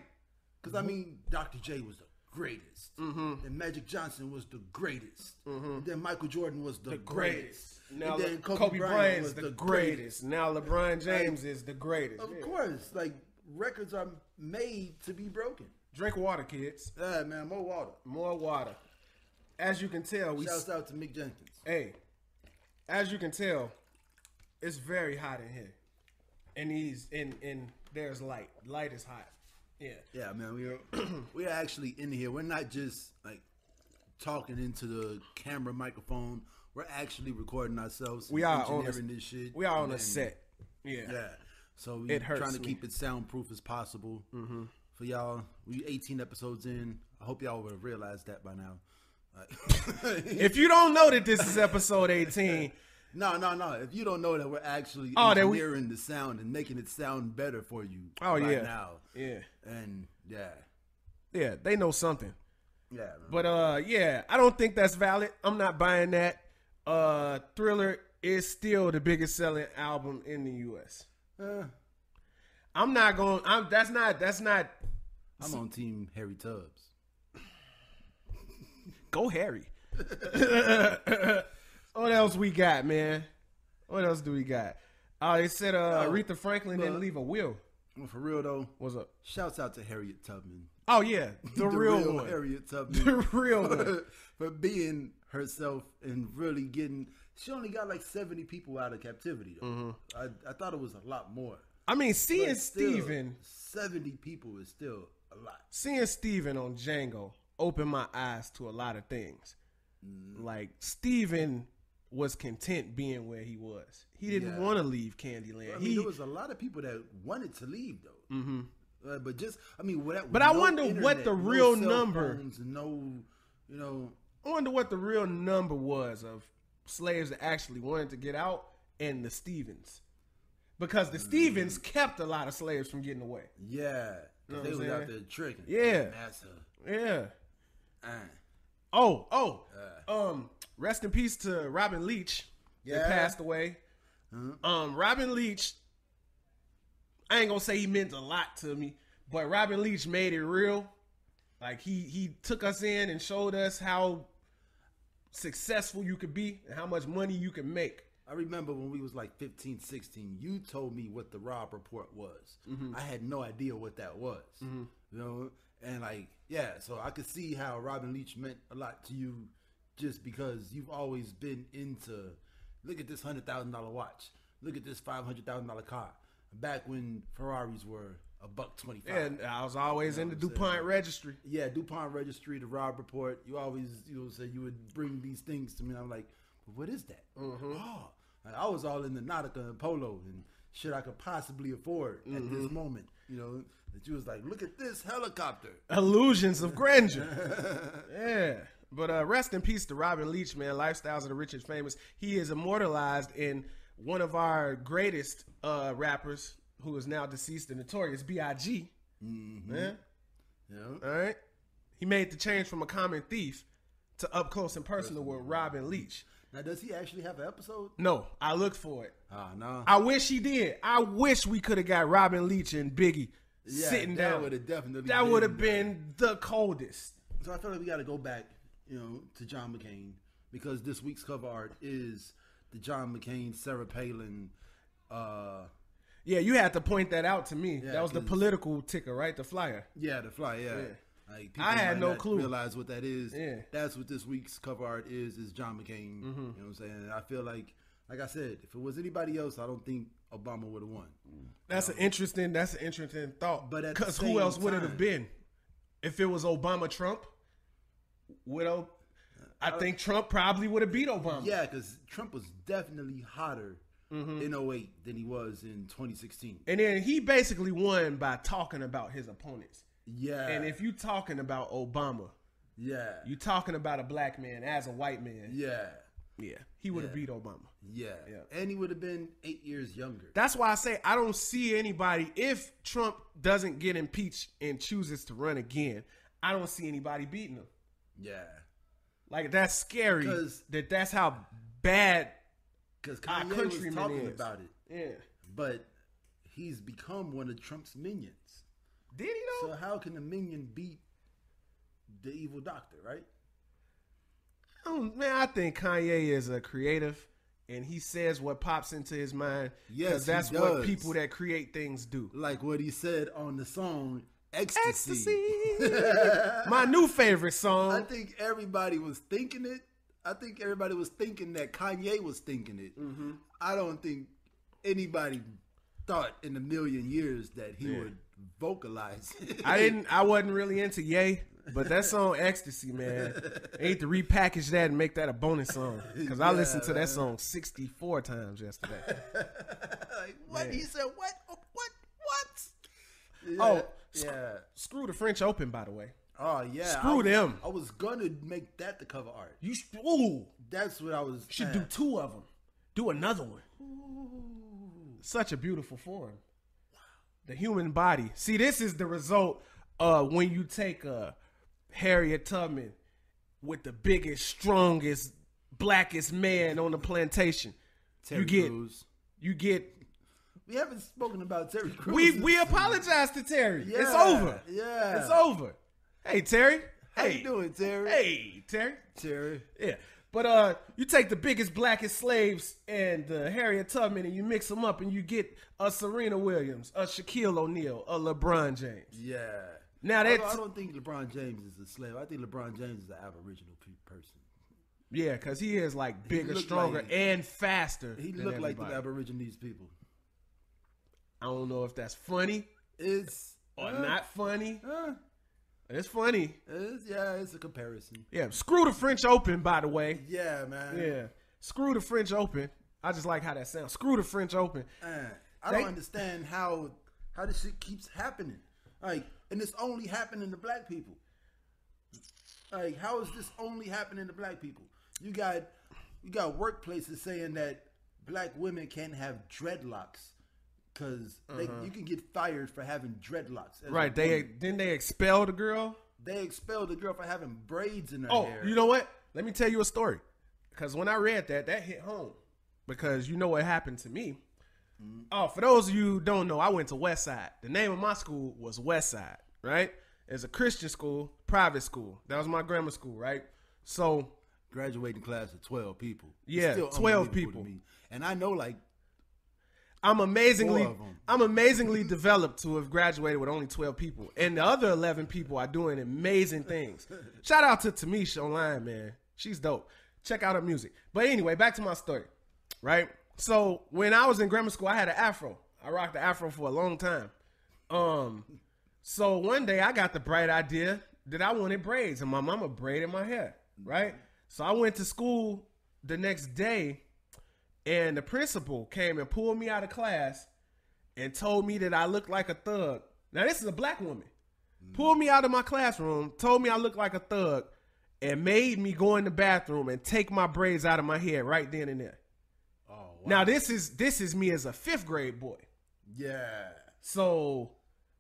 Because, I mean, Doctor J was the greatest. Mm-hmm. And Magic Johnson was the greatest. Mm-hmm. And then Michael Jordan was the, the greatest. greatest. Now and then Kobe, Kobe Bryant was the, the greatest. greatest. Now LeBron James like, is the greatest. Of yeah. course, like records are made to be broken. Drink water, kids. Yeah, man, more water, more water. As you can tell, we shouts out to Mick Jenkins. Hey, as you can tell, it's very hot in here, and he's in in there's light. Light is hot. Yeah, yeah, man. We are we are actually in here. We're not just like talking into the camera microphone. We're actually recording ourselves. We are on a, this shit. We are on a set. Yeah. Yeah. So we're trying to me. keep it soundproof as possible. Mm-hmm. For y'all, we eighteen episodes in. I hope y'all would have realized that by now. Right. If you don't know that this is episode eighteen. no, no, no. If you don't know that we're actually oh, engineering we... the sound and making it sound better for you oh, right yeah. now. Yeah. And yeah. Yeah, they know something. Yeah. Man. But uh, yeah, I don't think that's valid. I'm not buying that. Uh, Thriller is still the biggest selling album in the U S Uh, I'm not going. I'm. That's not. That's not. I'm on team Harry Tubbs. Go Harry. What else we got, man? What else do we got? Oh, uh, they said uh, no, Aretha Franklin but, didn't leave a will. Well, for real though, what's up? Shouts out to Harriet Tubman. Oh yeah, the, the real, real one. Harriet Tubman. The real one for being herself and really getting. She only got like seventy people out of captivity though. Mm-hmm. I, I thought it was a lot more. I mean, seeing still, Steven seventy people is still a lot. Seeing Steven on Django opened my eyes to a lot of things. Mm. Like Steven was content being where he was. He didn't yeah. want to leave Candyland. Well, I mean, he, there was a lot of people that wanted to leave though. Mm-hmm. Uh, but just, I mean, what, but no I wonder internet, what the no real number, phones, no, you know, I wonder what the real number was of slaves that actually wanted to get out and the Stevens, because the mm. Stevens kept a lot of slaves from getting away. Yeah. You know they was out there tricking. Yeah. That's her. Yeah. Uh. Oh, oh, uh. um, rest in peace to Robin Leach. Yeah. That passed away. Mm-hmm. Um, Robin Leach, I ain't gonna say he meant a lot to me, but Robin Leach made it real. Like he he took us in and showed us how successful you could be and how much money you can make. I remember when we was like fifteen, sixteen, you told me what the Rob Report was. Mm-hmm. I had no idea what that was. Mm-hmm. You know, and like, yeah, so I could see how Robin Leach meant a lot to you just because you've always been into, look at this one hundred thousand dollar watch. Look at this five hundred thousand dollar car. Back when Ferraris were a buck twenty-five, and I was always you know in the DuPont saying? Registry. Yeah, DuPont Registry, the Rob Report. You always, you know, say you would bring these things to me. And I'm like, well, what is that? Mm-hmm. Oh, like I was all in the Nautica and Polo and shit I could possibly afford mm-hmm. at this moment. You know, that you was like, look at this helicopter. Illusions of grandeur. Yeah, but uh, rest in peace to Robin Leach, man. Lifestyles of the Rich and Famous. He is immortalized in one of our greatest uh, rappers who is now deceased and notorious, B I G Mm-hmm. Yeah. Yep. All right. He made the change from a common thief to up close and personal with Robin Leach. Now, does he actually have an episode? No. I looked for it. Ah, uh, no. I wish he did. I wish we could have got Robin Leach and Biggie yeah, sitting that down. That would have definitely That would have been the coldest. So I feel like we got to go back, you know, to John McCain, because this week's cover art is the John McCain, Sarah Palin. Uh, yeah, you had to point that out to me. Yeah, that was the political ticker, right? The flyer. Yeah, the flyer. Yeah. yeah. Like, people I had no clue. Realize what that is. Yeah. That's what this week's cover art is. Is John McCain. Mm-hmm. You know what I'm saying? And I feel like, like I said, if it was anybody else, I don't think Obama would have won. That's you know? an interesting. That's an interesting thought. But because who else would it have been? If it was Obama, Trump, widow. I think Trump probably would have beat Obama. Yeah, because Trump was definitely hotter mm-hmm. in oh eight than he was in twenty sixteen. And then he basically won by talking about his opponents. Yeah. And if you talking about Obama, yeah, you talking about a black man as a white man. Yeah. Yeah. He would have yeah. beat Obama. Yeah. yeah. And he would have been eight years younger. That's why I say I don't see anybody, if Trump doesn't get impeached and chooses to run again, I don't see anybody beating him. Yeah. Like, that's scary that that's how bad cause our countrymen talking is. About it. Yeah. But he's become one of Trump's minions. Did he though? So how can a minion beat the evil doctor, right? Oh, man, I think Kanye is a creative, and he says what pops into his mind. Yes, that's he does. What people that create things do. Like what he said on the song Ecstasy. Ecstasy. My new favorite song. I think everybody was thinking it. I think everybody was thinking that Kanye was thinking it. Mm-hmm. I don't think anybody thought in a million years that he yeah. would vocalize it. I didn't I wasn't really into Ye, but that song Ecstasy, man. I need to repackage that and make that a bonus song. Because yeah, I listened to man. that song sixty-four times yesterday. Like what? Man. He said what? What? What? Yeah. Oh, yeah. Screw the French Open, by the way. Oh yeah. Screw I was, them. I was gonna make that the cover art. You ooh, that's what I was. Should at. do two of them. Do another one. Ooh. Such a beautiful form. The human body. See, this is the result uh, when you take uh, Harriet Tubman with the biggest, strongest, blackest man on the plantation. Terry you get. Cruz. You get. We haven't spoken about Terry Crews. We we apologize to Terry. Yeah, it's over. Yeah. It's over. Hey, Terry. How hey. you doing, Terry? Hey, Terry. Terry. Yeah. But uh, you take the biggest, blackest slaves and uh, Harriet Tubman and you mix them up and you get a Serena Williams, a Shaquille O'Neal, a LeBron James. Yeah. Now that's... I don't think LeBron James is a slave. I think LeBron James is an aboriginal person. Yeah, because he is like bigger, stronger, like, and faster He than looked everybody. Like the Aborigines people. I don't know if that's funny. It's or uh, not funny. Uh, it's funny. It's, yeah, it's a comparison. Yeah, screw the French Open, by the way. Yeah, man. Yeah, screw the French Open. I just like how that sounds. Screw the French Open. Uh, I they, don't understand how How this shit keeps happening? Like, and it's only happening to black people. Like, how is this only happening to black people? You got, you got workplaces saying that black women can't have dreadlocks because uh -huh. you can get fired for having dreadlocks. Right? They didn't they expel the girl? They expelled the girl for having braids in her oh, hair. Oh, you know what? Let me tell you a story. Because when I read that, that hit home. Because you know what happened to me. Mm-hmm. Oh, for those of you who don't know, I went to Westside. The name of my school was Westside, right? It's a Christian school, private school. That was my grammar school, right? So, graduating class of twelve people. Yeah, still twelve people. And I know, like, I'm amazingly, I'm amazingly developed to have graduated with only twelve people, and the other eleven people are doing amazing things. Shout out to Tamisha online, man. She's dope. Check out her music. But anyway, back to my story, right? So when I was in grammar school, I had an afro. I rocked the afro for a long time. Um, so one day I got the bright idea that I wanted braids, and my mama braided my hair, right? So I went to school the next day. And the principal came and pulled me out of class and told me that I looked like a thug. Now, this is a black woman. Mm. Pulled me out of my classroom, told me I looked like a thug, and made me go in the bathroom and take my braids out of my hair right then and there. Oh, wow. Now, this is this is me as a fifth grade boy. Yeah. So,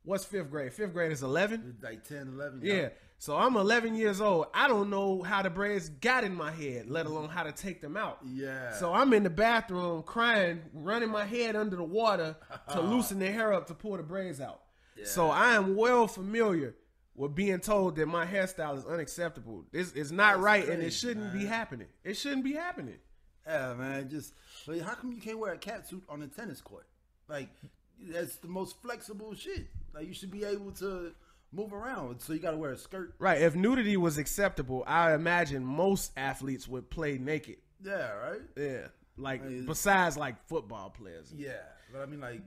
what's fifth grade? Fifth grade is eleven? Like ten, eleven. Yeah. So I'm eleven years old. I don't know how the braids got in my head, let alone how to take them out. Yeah. So I'm in the bathroom crying, running my head under the water to loosen the hair up to pull the braids out. Yeah. So I am well familiar with being told that my hairstyle is unacceptable. This is not That's right, crazy, and it shouldn't man. be happening. It shouldn't be happening. Yeah, man. Just like, how come you can't wear a catsuit on a tennis court? Like, that's the most flexible shit. Like, you should be able to move around, so you gotta wear a skirt. Right, if nudity was acceptable, I imagine most athletes would play naked. Yeah, right? Yeah, like, like besides, like, football players. Yeah, but I mean, like,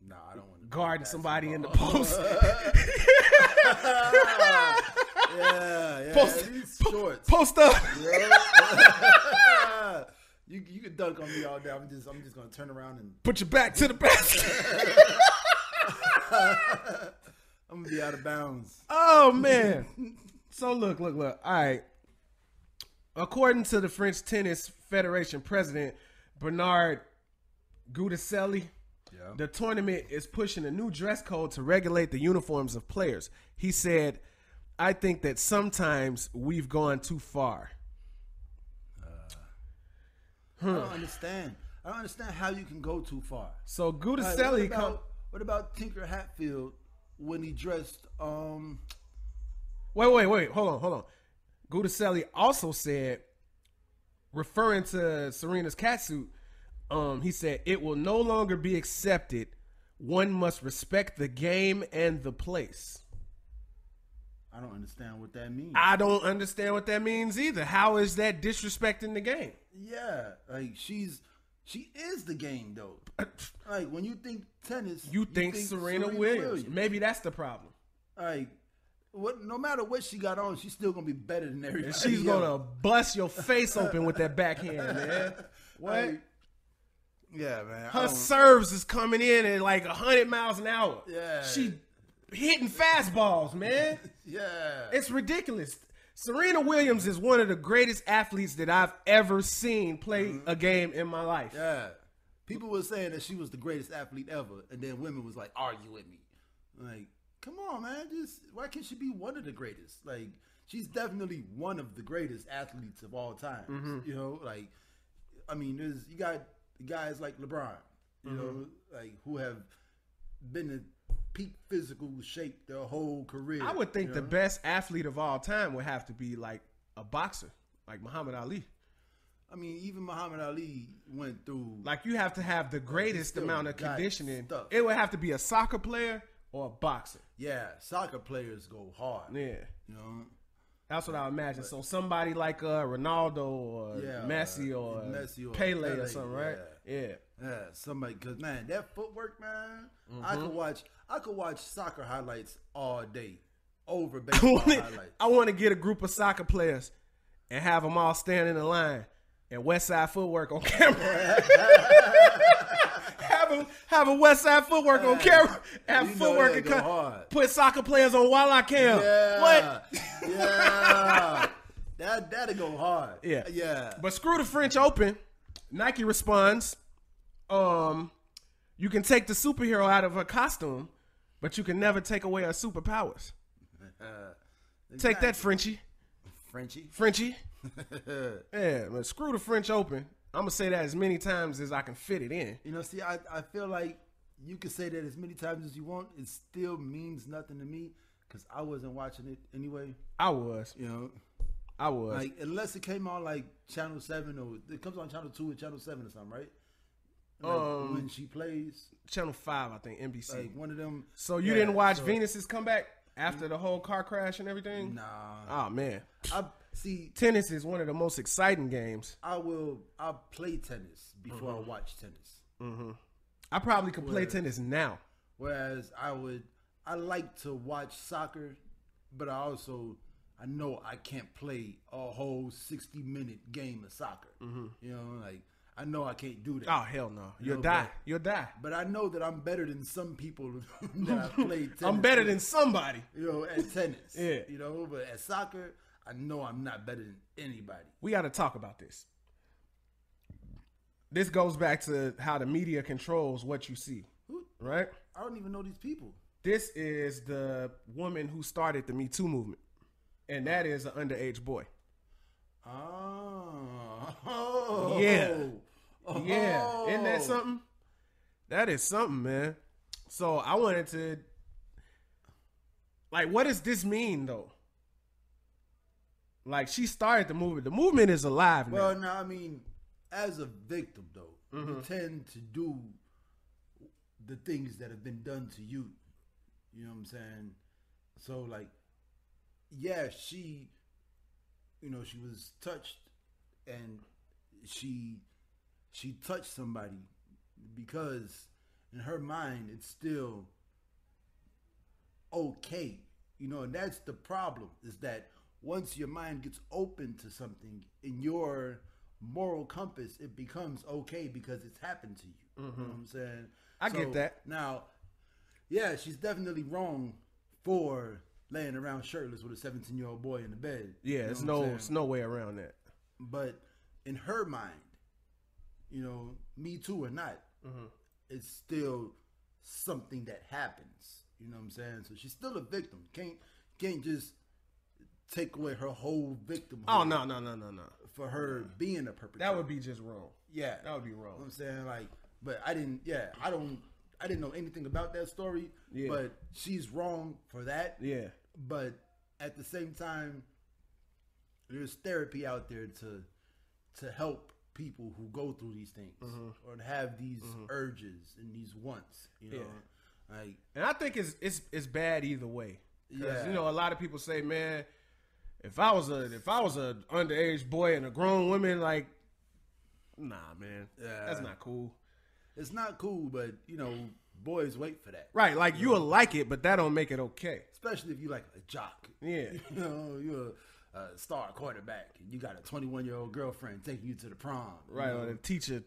nah, I don't want to guard somebody in the post. yeah, yeah. Post, shorts. post up. Yeah. you, you can dunk on me all day. I'm just, I'm just gonna turn around and put your back to the basket. I'm gonna be out of bounds. Oh man. So look, look, look. All right. According to the French Tennis Federation president, Bernard Gudicelli, yeah. the tournament is pushing a new dress code to regulate the uniforms of players. He said, "I think that sometimes we've gone too far." Uh, huh. I don't understand. I don't understand how you can go too far. So Gudicelli, right, what, what about Tinker Hatfield? When he dressed, um, wait, wait, wait, hold on, hold on. Gudicelli also said, referring to Serena's catsuit, um, he said, "It will no longer be accepted. One must respect the game and the place." I don't understand what that means. I don't understand what that means either. How is that disrespecting the game? Yeah, like she's. She is the game, though. Like, when you think tennis, you, you think, think Serena, Serena Williams. Williams. Maybe that's the problem. Like, what? No matter what she got on, she's still gonna be better than everybody. And she's else. gonna bust your face open with that backhand, man. What? Like, yeah, man. Her serves is coming in at like a hundred miles an hour. Yeah, she hitting fastballs, man. Yeah, it's ridiculous. Serena Williams is one of the greatest athletes that I've ever seen play mm-hmm. a game in my life. Yeah. People were saying that she was the greatest athlete ever, and then women was like, argue with me. Like, come on, man. Just why can't she be one of the greatest? Like, she's definitely one of the greatest athletes of all time. Mm-hmm. You know, like, I mean, there's you got guys like LeBron, you mm-hmm. know, like who have been a peak physical shape their whole career. I would think you know? the best athlete of all time would have to be like a boxer, like Muhammad Ali. I mean, even Muhammad Ali went through. Like, you have to have the greatest amount of conditioning. Stuff. It would have to be a soccer player or a boxer. Yeah, soccer players go hard. Yeah, you know, that's what I imagine. But, so somebody like uh, Ronaldo or yeah, Messi or, Messi or Pele, Pele or something, right? Yeah. yeah. Yeah, somebody, cause man, that footwork, man. Mm-hmm. I could watch, I could watch soccer highlights all day, over baseball I wanna, highlights. I want to get a group of soccer players and have them all stand in a line and West Side footwork on camera. have having having West Side footwork on camera, have footwork and co- put soccer players on Walla Cam. Yeah. What? Yeah, that that'll go hard. Yeah, yeah. But screw the French Open. Nike responds, um, you can take the superhero out of her costume, but you can never take away her superpowers. Uh, exactly. Take that, Frenchie. Frenchie. Frenchie. Yeah, man, screw the French Open. I'm gonna say that as many times as I can fit it in. You know, see, I, I feel like you can say that as many times as you want. It still means nothing to me because I wasn't watching it anyway. I was. You know, I was. Like, unless it came on like Channel seven or it comes on Channel two or Channel seven or something, right? Like, um, when she plays. Channel five, I think, N B C. Like one of them. So you yeah, didn't watch so, Venus's comeback after the whole car crash and everything? Nah. Oh, man. I See, tennis is one of the most exciting games. I will. I play tennis before mm-hmm. I watch tennis. Mm-hmm. I probably could play whereas, tennis now. Whereas I would, I like to watch soccer, but I also, I know I can't play a whole sixty minute game of soccer. Mm-hmm. You know, like I know I can't do that. Oh hell no! You'll you know, die. But, You'll die. But I know that I'm better than some people that I played tennis. I'm better with, than somebody. You know, at tennis. Yeah. You know, but at soccer. I know I'm not better than anybody. We got to talk about this. This goes back to how the media controls what you see, who? Right? I don't even know these people. This is the woman who started the Me Too movement, and that is an underage boy. Oh. oh. Yeah. Oh. Yeah. Isn't that something? That is something, man. So I wanted to, like, what does this mean, though? Like, she started the movement. The movement is alive now. Well, no, I mean, as a victim, though, mm-hmm. you tend to do the things that have been done to you. You know what I'm saying? So, like, yeah, she, you know, she was touched, and she, she touched somebody because in her mind, it's still okay. You know, and that's the problem, is that once your mind gets open to something in your moral compass, it becomes okay because it's happened to you. Mm-hmm. You know what I'm saying? I so get that. Now, yeah, she's definitely wrong for laying around shirtless with a seventeen-year-old boy in the bed. Yeah, there's you know no, it's no way around that. But in her mind, you know, Me Too or not, mm-hmm. it's still something that happens. You know what I'm saying? So she's still a victim. Can't can't just take away her whole victimhood. Oh no no no no no! For her yeah. being a perpetrator, that would be just wrong. Yeah, that would be wrong. You know what I'm saying, like, but I didn't. Yeah, I don't. I didn't know anything about that story. Yeah. But she's wrong for that. Yeah. But at the same time, there's therapy out there to to help people who go through these things mm-hmm. or have these mm-hmm. urges and these wants. You know, yeah. like, and I think it's it's it's bad either way. Yeah. You know, a lot of people say, man, If I was a if I was a underage boy and a grown woman, like, nah, man, yeah. that's not cool. It's not cool, but you know, boys wait for that, right? Like you'll like it, but that don't make it okay. Especially if you like a jock, yeah. You know, you're a, a star quarterback, and you got a twenty-one-year-old girlfriend taking you to the prom, right? You know? Or the teacher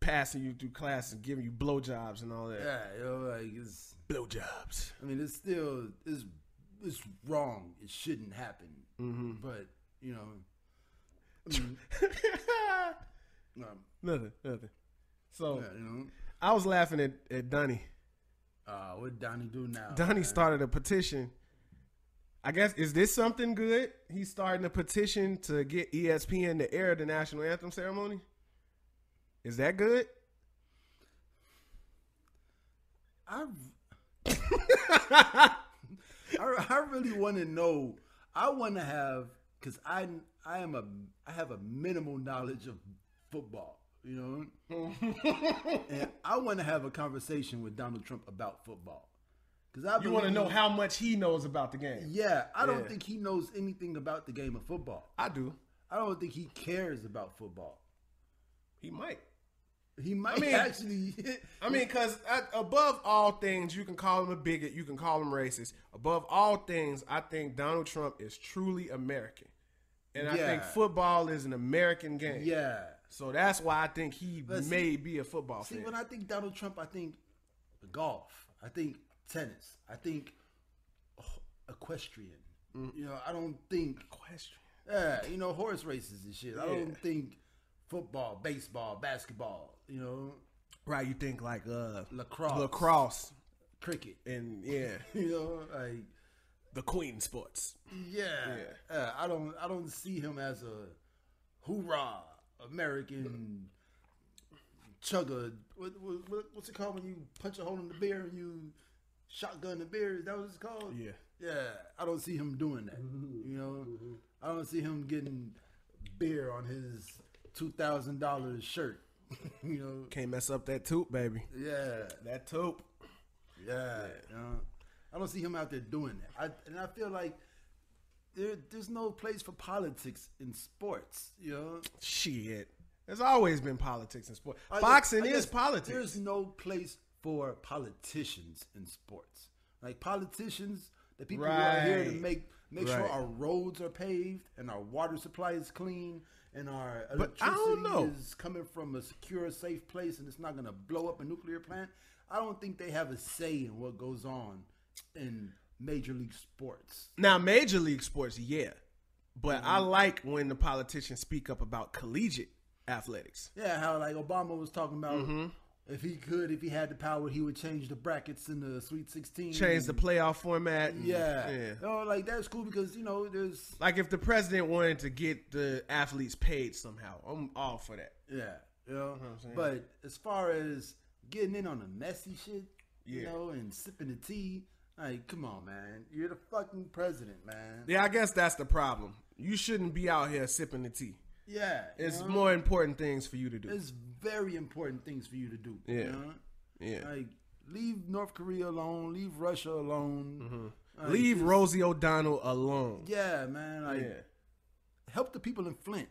passing you through class and giving you blowjobs and all that. Yeah, you know, like it's blowjobs. I mean, it's still it's it's wrong. It shouldn't happen. Mm-hmm. But you know, I mean, um, nothing, nothing. So yeah, you know. I was laughing at, at Donnie. Uh, what Donnie do now? Donnie man? started a petition. I guess is this something good? He's starting a petition to get E S P N to air the national anthem ceremony. Is that good? I I, I really want to know. I want to have, cause I I am a I have a minimal knowledge of football, you know, and I want to have a conversation with Donald Trump about football, cause I you want to know how much he knows about the game. Yeah, I yeah. don't think he knows anything about the game of football. I do. I don't think he cares about football. He might. He might I mean, actually. I mean, because above all things, you can call him a bigot. You can call him racist. Above all things, I think Donald Trump is truly American. And yeah. I think football is an American game. Yeah. So that's why I think he but may see, be a football see, fan. See, when I think Donald Trump, I think golf. I think tennis. I think oh, equestrian. Mm. You know, I don't think... Equestrian. Yeah, you know, horse races and shit. Yeah. I don't think football, baseball, basketball, you know. Right, you think like... Uh, lacrosse. Lacrosse. Cricket. And, yeah. You know, like... The queen sports. Yeah. yeah. Uh, I don't I don't see him as a hoorah American chugger. What, what, what's it called when you punch a hole in the beer and you shotgun the beer? Is that what it's called? Yeah. Yeah. I don't see him doing that. Mm-hmm. You know? Mm-hmm. I don't see him getting beer on his two thousand dollar shirt. You know? Can't mess up that taupe, baby. Yeah. That taupe. Yeah. yeah. You know? I don't see him out there doing that. I, and I feel like there, there's no place for politics in sports, you know? Shit. There's always been politics in sports. Boxing guess, is politics. There's no place for politicians in sports. Like politicians, the people right. who are here to make make right. sure our roads are paved and our water supply is clean and our electricity is coming from a secure, safe place and it's not going to blow up a nuclear plant. I don't think they have a say in what goes on in major league sports. Now, major league sports, yeah. But mm-hmm. I like when the politicians speak up about collegiate athletics. Yeah, how like Obama was talking about mm-hmm. if he could, if he had the power, he would change the brackets in the Sweet sixteen. Change the playoff format. And, yeah. yeah. You know, like, that's cool because, you know, there's... Like, if the president wanted to get the athletes paid somehow, I'm all for that. Yeah. You know? Mm-hmm. But as far as getting in on the messy shit, yeah. you know, and sipping the tea... Like, come on, man. You're the fucking president, man. Yeah, I guess that's the problem. You shouldn't be out here sipping the tea. Yeah. It's know? more important things for you to do. It's very important things for you to do. Yeah. You know? Yeah. Like, leave North Korea alone. Leave Russia alone. Mm-hmm. Like, leave Rosie O'Donnell alone. Yeah, man. Like, yeah. Help the people in Flint.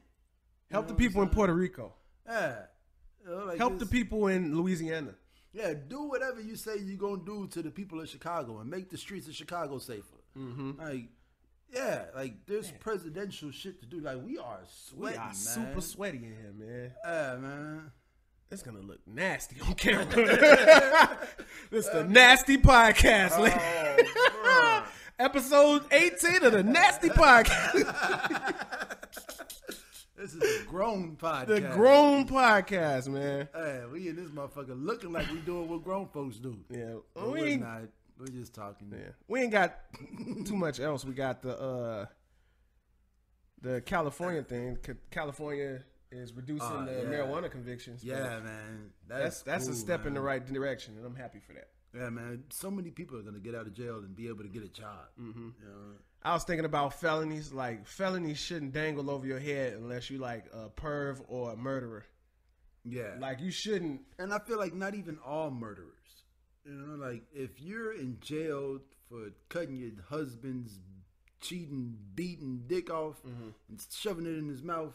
Help the people in Puerto Rico. Yeah. You know, like help this. the people in Louisiana. Yeah, do whatever you say you're going to do to the people of Chicago and make the streets of Chicago safer. Mm-hmm. Like, yeah, like, there's man. presidential shit to do. Like, we are sweaty, we are man. super sweaty in here, man. Yeah, uh, man. It's going to look nasty on camera. It's the uh, Nasty Podcast, ladies. Oh, Episode eighteen of the Nasty Podcast. This is the grown podcast. The grown podcast, man. Hey, we in this motherfucker looking like we doing what grown folks do. Yeah. But we we're not. We're just talking. Yeah. We ain't got too much else. We got the uh, the California thing. California is reducing uh, the yeah. marijuana convictions. Yeah, man. That that's that's cool, a step man. in the right direction, and I'm happy for that. Yeah, man. So many people are going to get out of jail and be able to get a job. Mm-hmm. You know? I was thinking about felonies. Like, felonies shouldn't dangle over your head unless you like a perv or a murderer. Yeah. Like, you shouldn't. And I feel like not even all murderers. You know, like, if you're in jail for cutting your husband's cheating, beating dick off mm-hmm. and shoving it in his mouth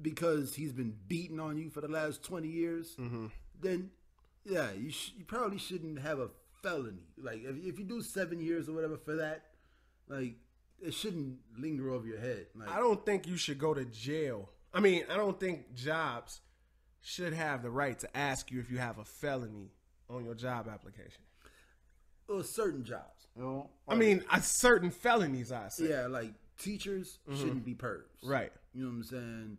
because he's been beating on you for the last twenty years, mm-hmm. then, yeah, you, sh- you probably shouldn't have a felony. Like, if, if you do seven years or whatever for that, like, it shouldn't linger over your head. Like, I don't think you should go to jail. I mean, I don't think jobs should have the right to ask you if you have a felony on your job application. Well, certain jobs. You know, I mean, I, certain felonies, I say. Yeah, like, teachers mm-hmm. shouldn't be pervs. Right. You know what I'm saying?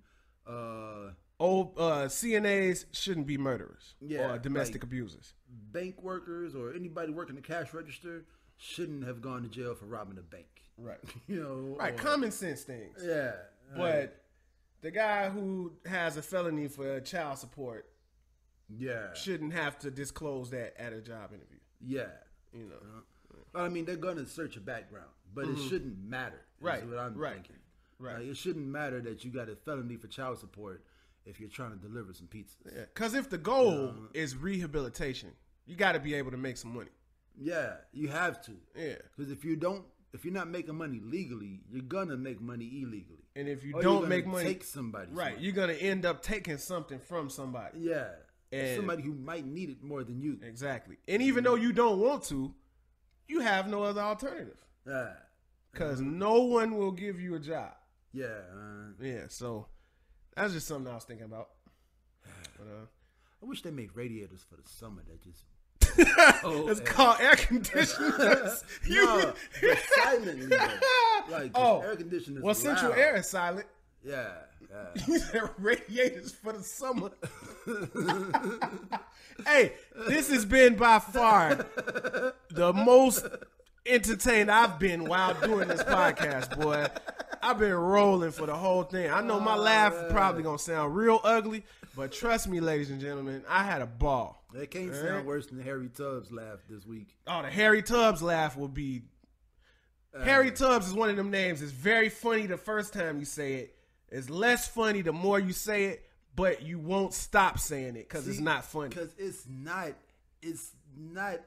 Uh, Old uh, C N As shouldn't be murderers yeah, or domestic like abusers. Bank workers or anybody working the cash register shouldn't have gone to jail for robbing a bank. Right. You know. Right. Or, common sense things. Yeah. But right. the guy who has a felony for child support yeah, shouldn't have to disclose that at a job interview. Yeah. You know. Uh-huh. Well, I mean, they're going to search a background, but mm-hmm. it shouldn't matter. Right. That's what I'm right. thinking. Right. Like, it shouldn't matter that you got a felony for child support if you're trying to deliver some pizzas. Yeah. Because if the goal uh-huh. is rehabilitation, you got to be able to make some money. Yeah, you have to. Yeah, because if you don't, if you're not making money legally, you're gonna make money illegally. And if you or don't you're make money, take somebody. Right, money. You're gonna end up taking something from somebody. Yeah, and somebody who might need it more than you. Exactly. And even yeah. though you don't want to, you have no other alternative. Yeah, because mm-hmm. no one will give you a job. Yeah. Uh, yeah. So That's just something I was thinking about. But, uh, I wish they made radiators for the summer that just. Oh, it's called air conditioners. You no, silently like oh, air conditioners. Well, central loud. Air is silent. Yeah, yeah. You said radiators for the summer. Hey, this has been by far the most entertained I've been while doing this podcast, boy. I've been rolling for the whole thing. I know my laugh is probably gonna sound real ugly, but trust me, ladies and gentlemen, I had a ball. It can't right? sound worse than Harry Tubbs' laugh this week. Oh, the Harry Tubbs laugh will be. Uh, Harry Tubbs is one of them names. It's very funny the first time you say it. It's less funny the more you say it, but you won't stop saying it because it's not funny. Because it's not. It's not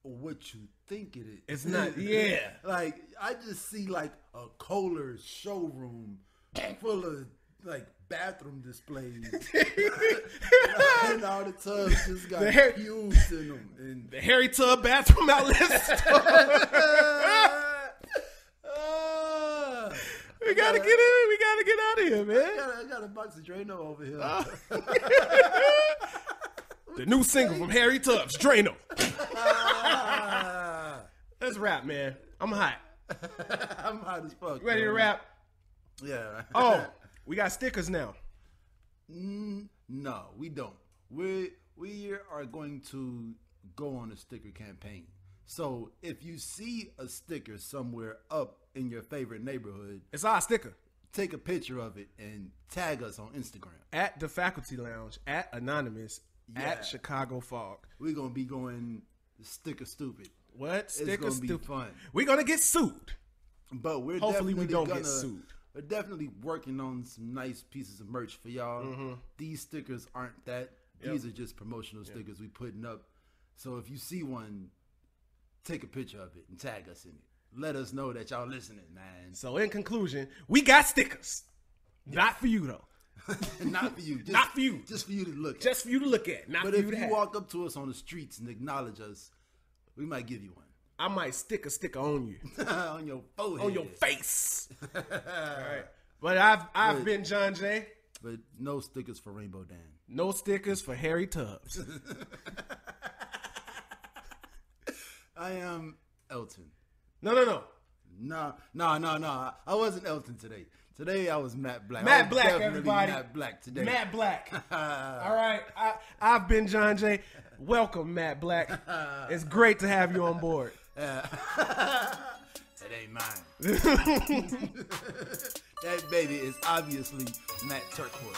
what you think it is. It's not. Yeah. Like I just see like a Kohler's showroom full of like. Bathroom displays and all the tubs just got Harry, used in them. And the Harry Tub bathroom outlet uh, we gotta, gotta get in. We gotta get out of here, man. I got, I got a box of Drano over here. Uh, the new single from Harry Tubbs, Drano. Uh, Let's rap, man. I'm hot. I'm hot as fuck. You ready man. To rap? Yeah. Oh. We got stickers now. Mm, no, we don't. We we are going to go on a sticker campaign. So if you see a sticker somewhere up in your favorite neighborhood, it's our sticker. Take a picture of it and tag us on Instagram at the Faculty Lounge, at Anonymous, yeah. at Chicago Fog. We're gonna be going sticker stupid. What sticker it's gonna stupid? Be fun. We're gonna get sued, but we're hopefully we don't gonna, get sued. We're definitely working on some nice pieces of merch for y'all. Mm-hmm. These stickers aren't that. Yep. These are just promotional stickers yep. we putting up. So if you see one, take a picture of it and tag us in it. Let us know that y'all listening, man. So in conclusion, we got stickers. Yes. Not for you, though. Not for you. Just, Not for you. Just for you to look at. Just for you to look at. Not but for if you, to you walk up to us on the streets and acknowledge us, we might give you one. I might stick a sticker on you, on your forehead, on your face. All right, but I've I've but, been John Jay. But no stickers for Rainbow Dan. No stickers for Harry Tubbs. I am Elton. No, no, no, no, no, no, no. I wasn't Elton today. Today I was Matt Black. Matt Black, everybody. Matt Black today. Matt Black. All right, I, I've been John Jay. Welcome, Matt Black. It's great to have you on board. Uh, that ain't mine. That baby is obviously Matt Turquoise.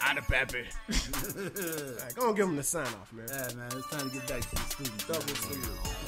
Outta pappy. All right, go and give him the sign off, man. Yeah, man. It's time to get back to the studio. Double studio.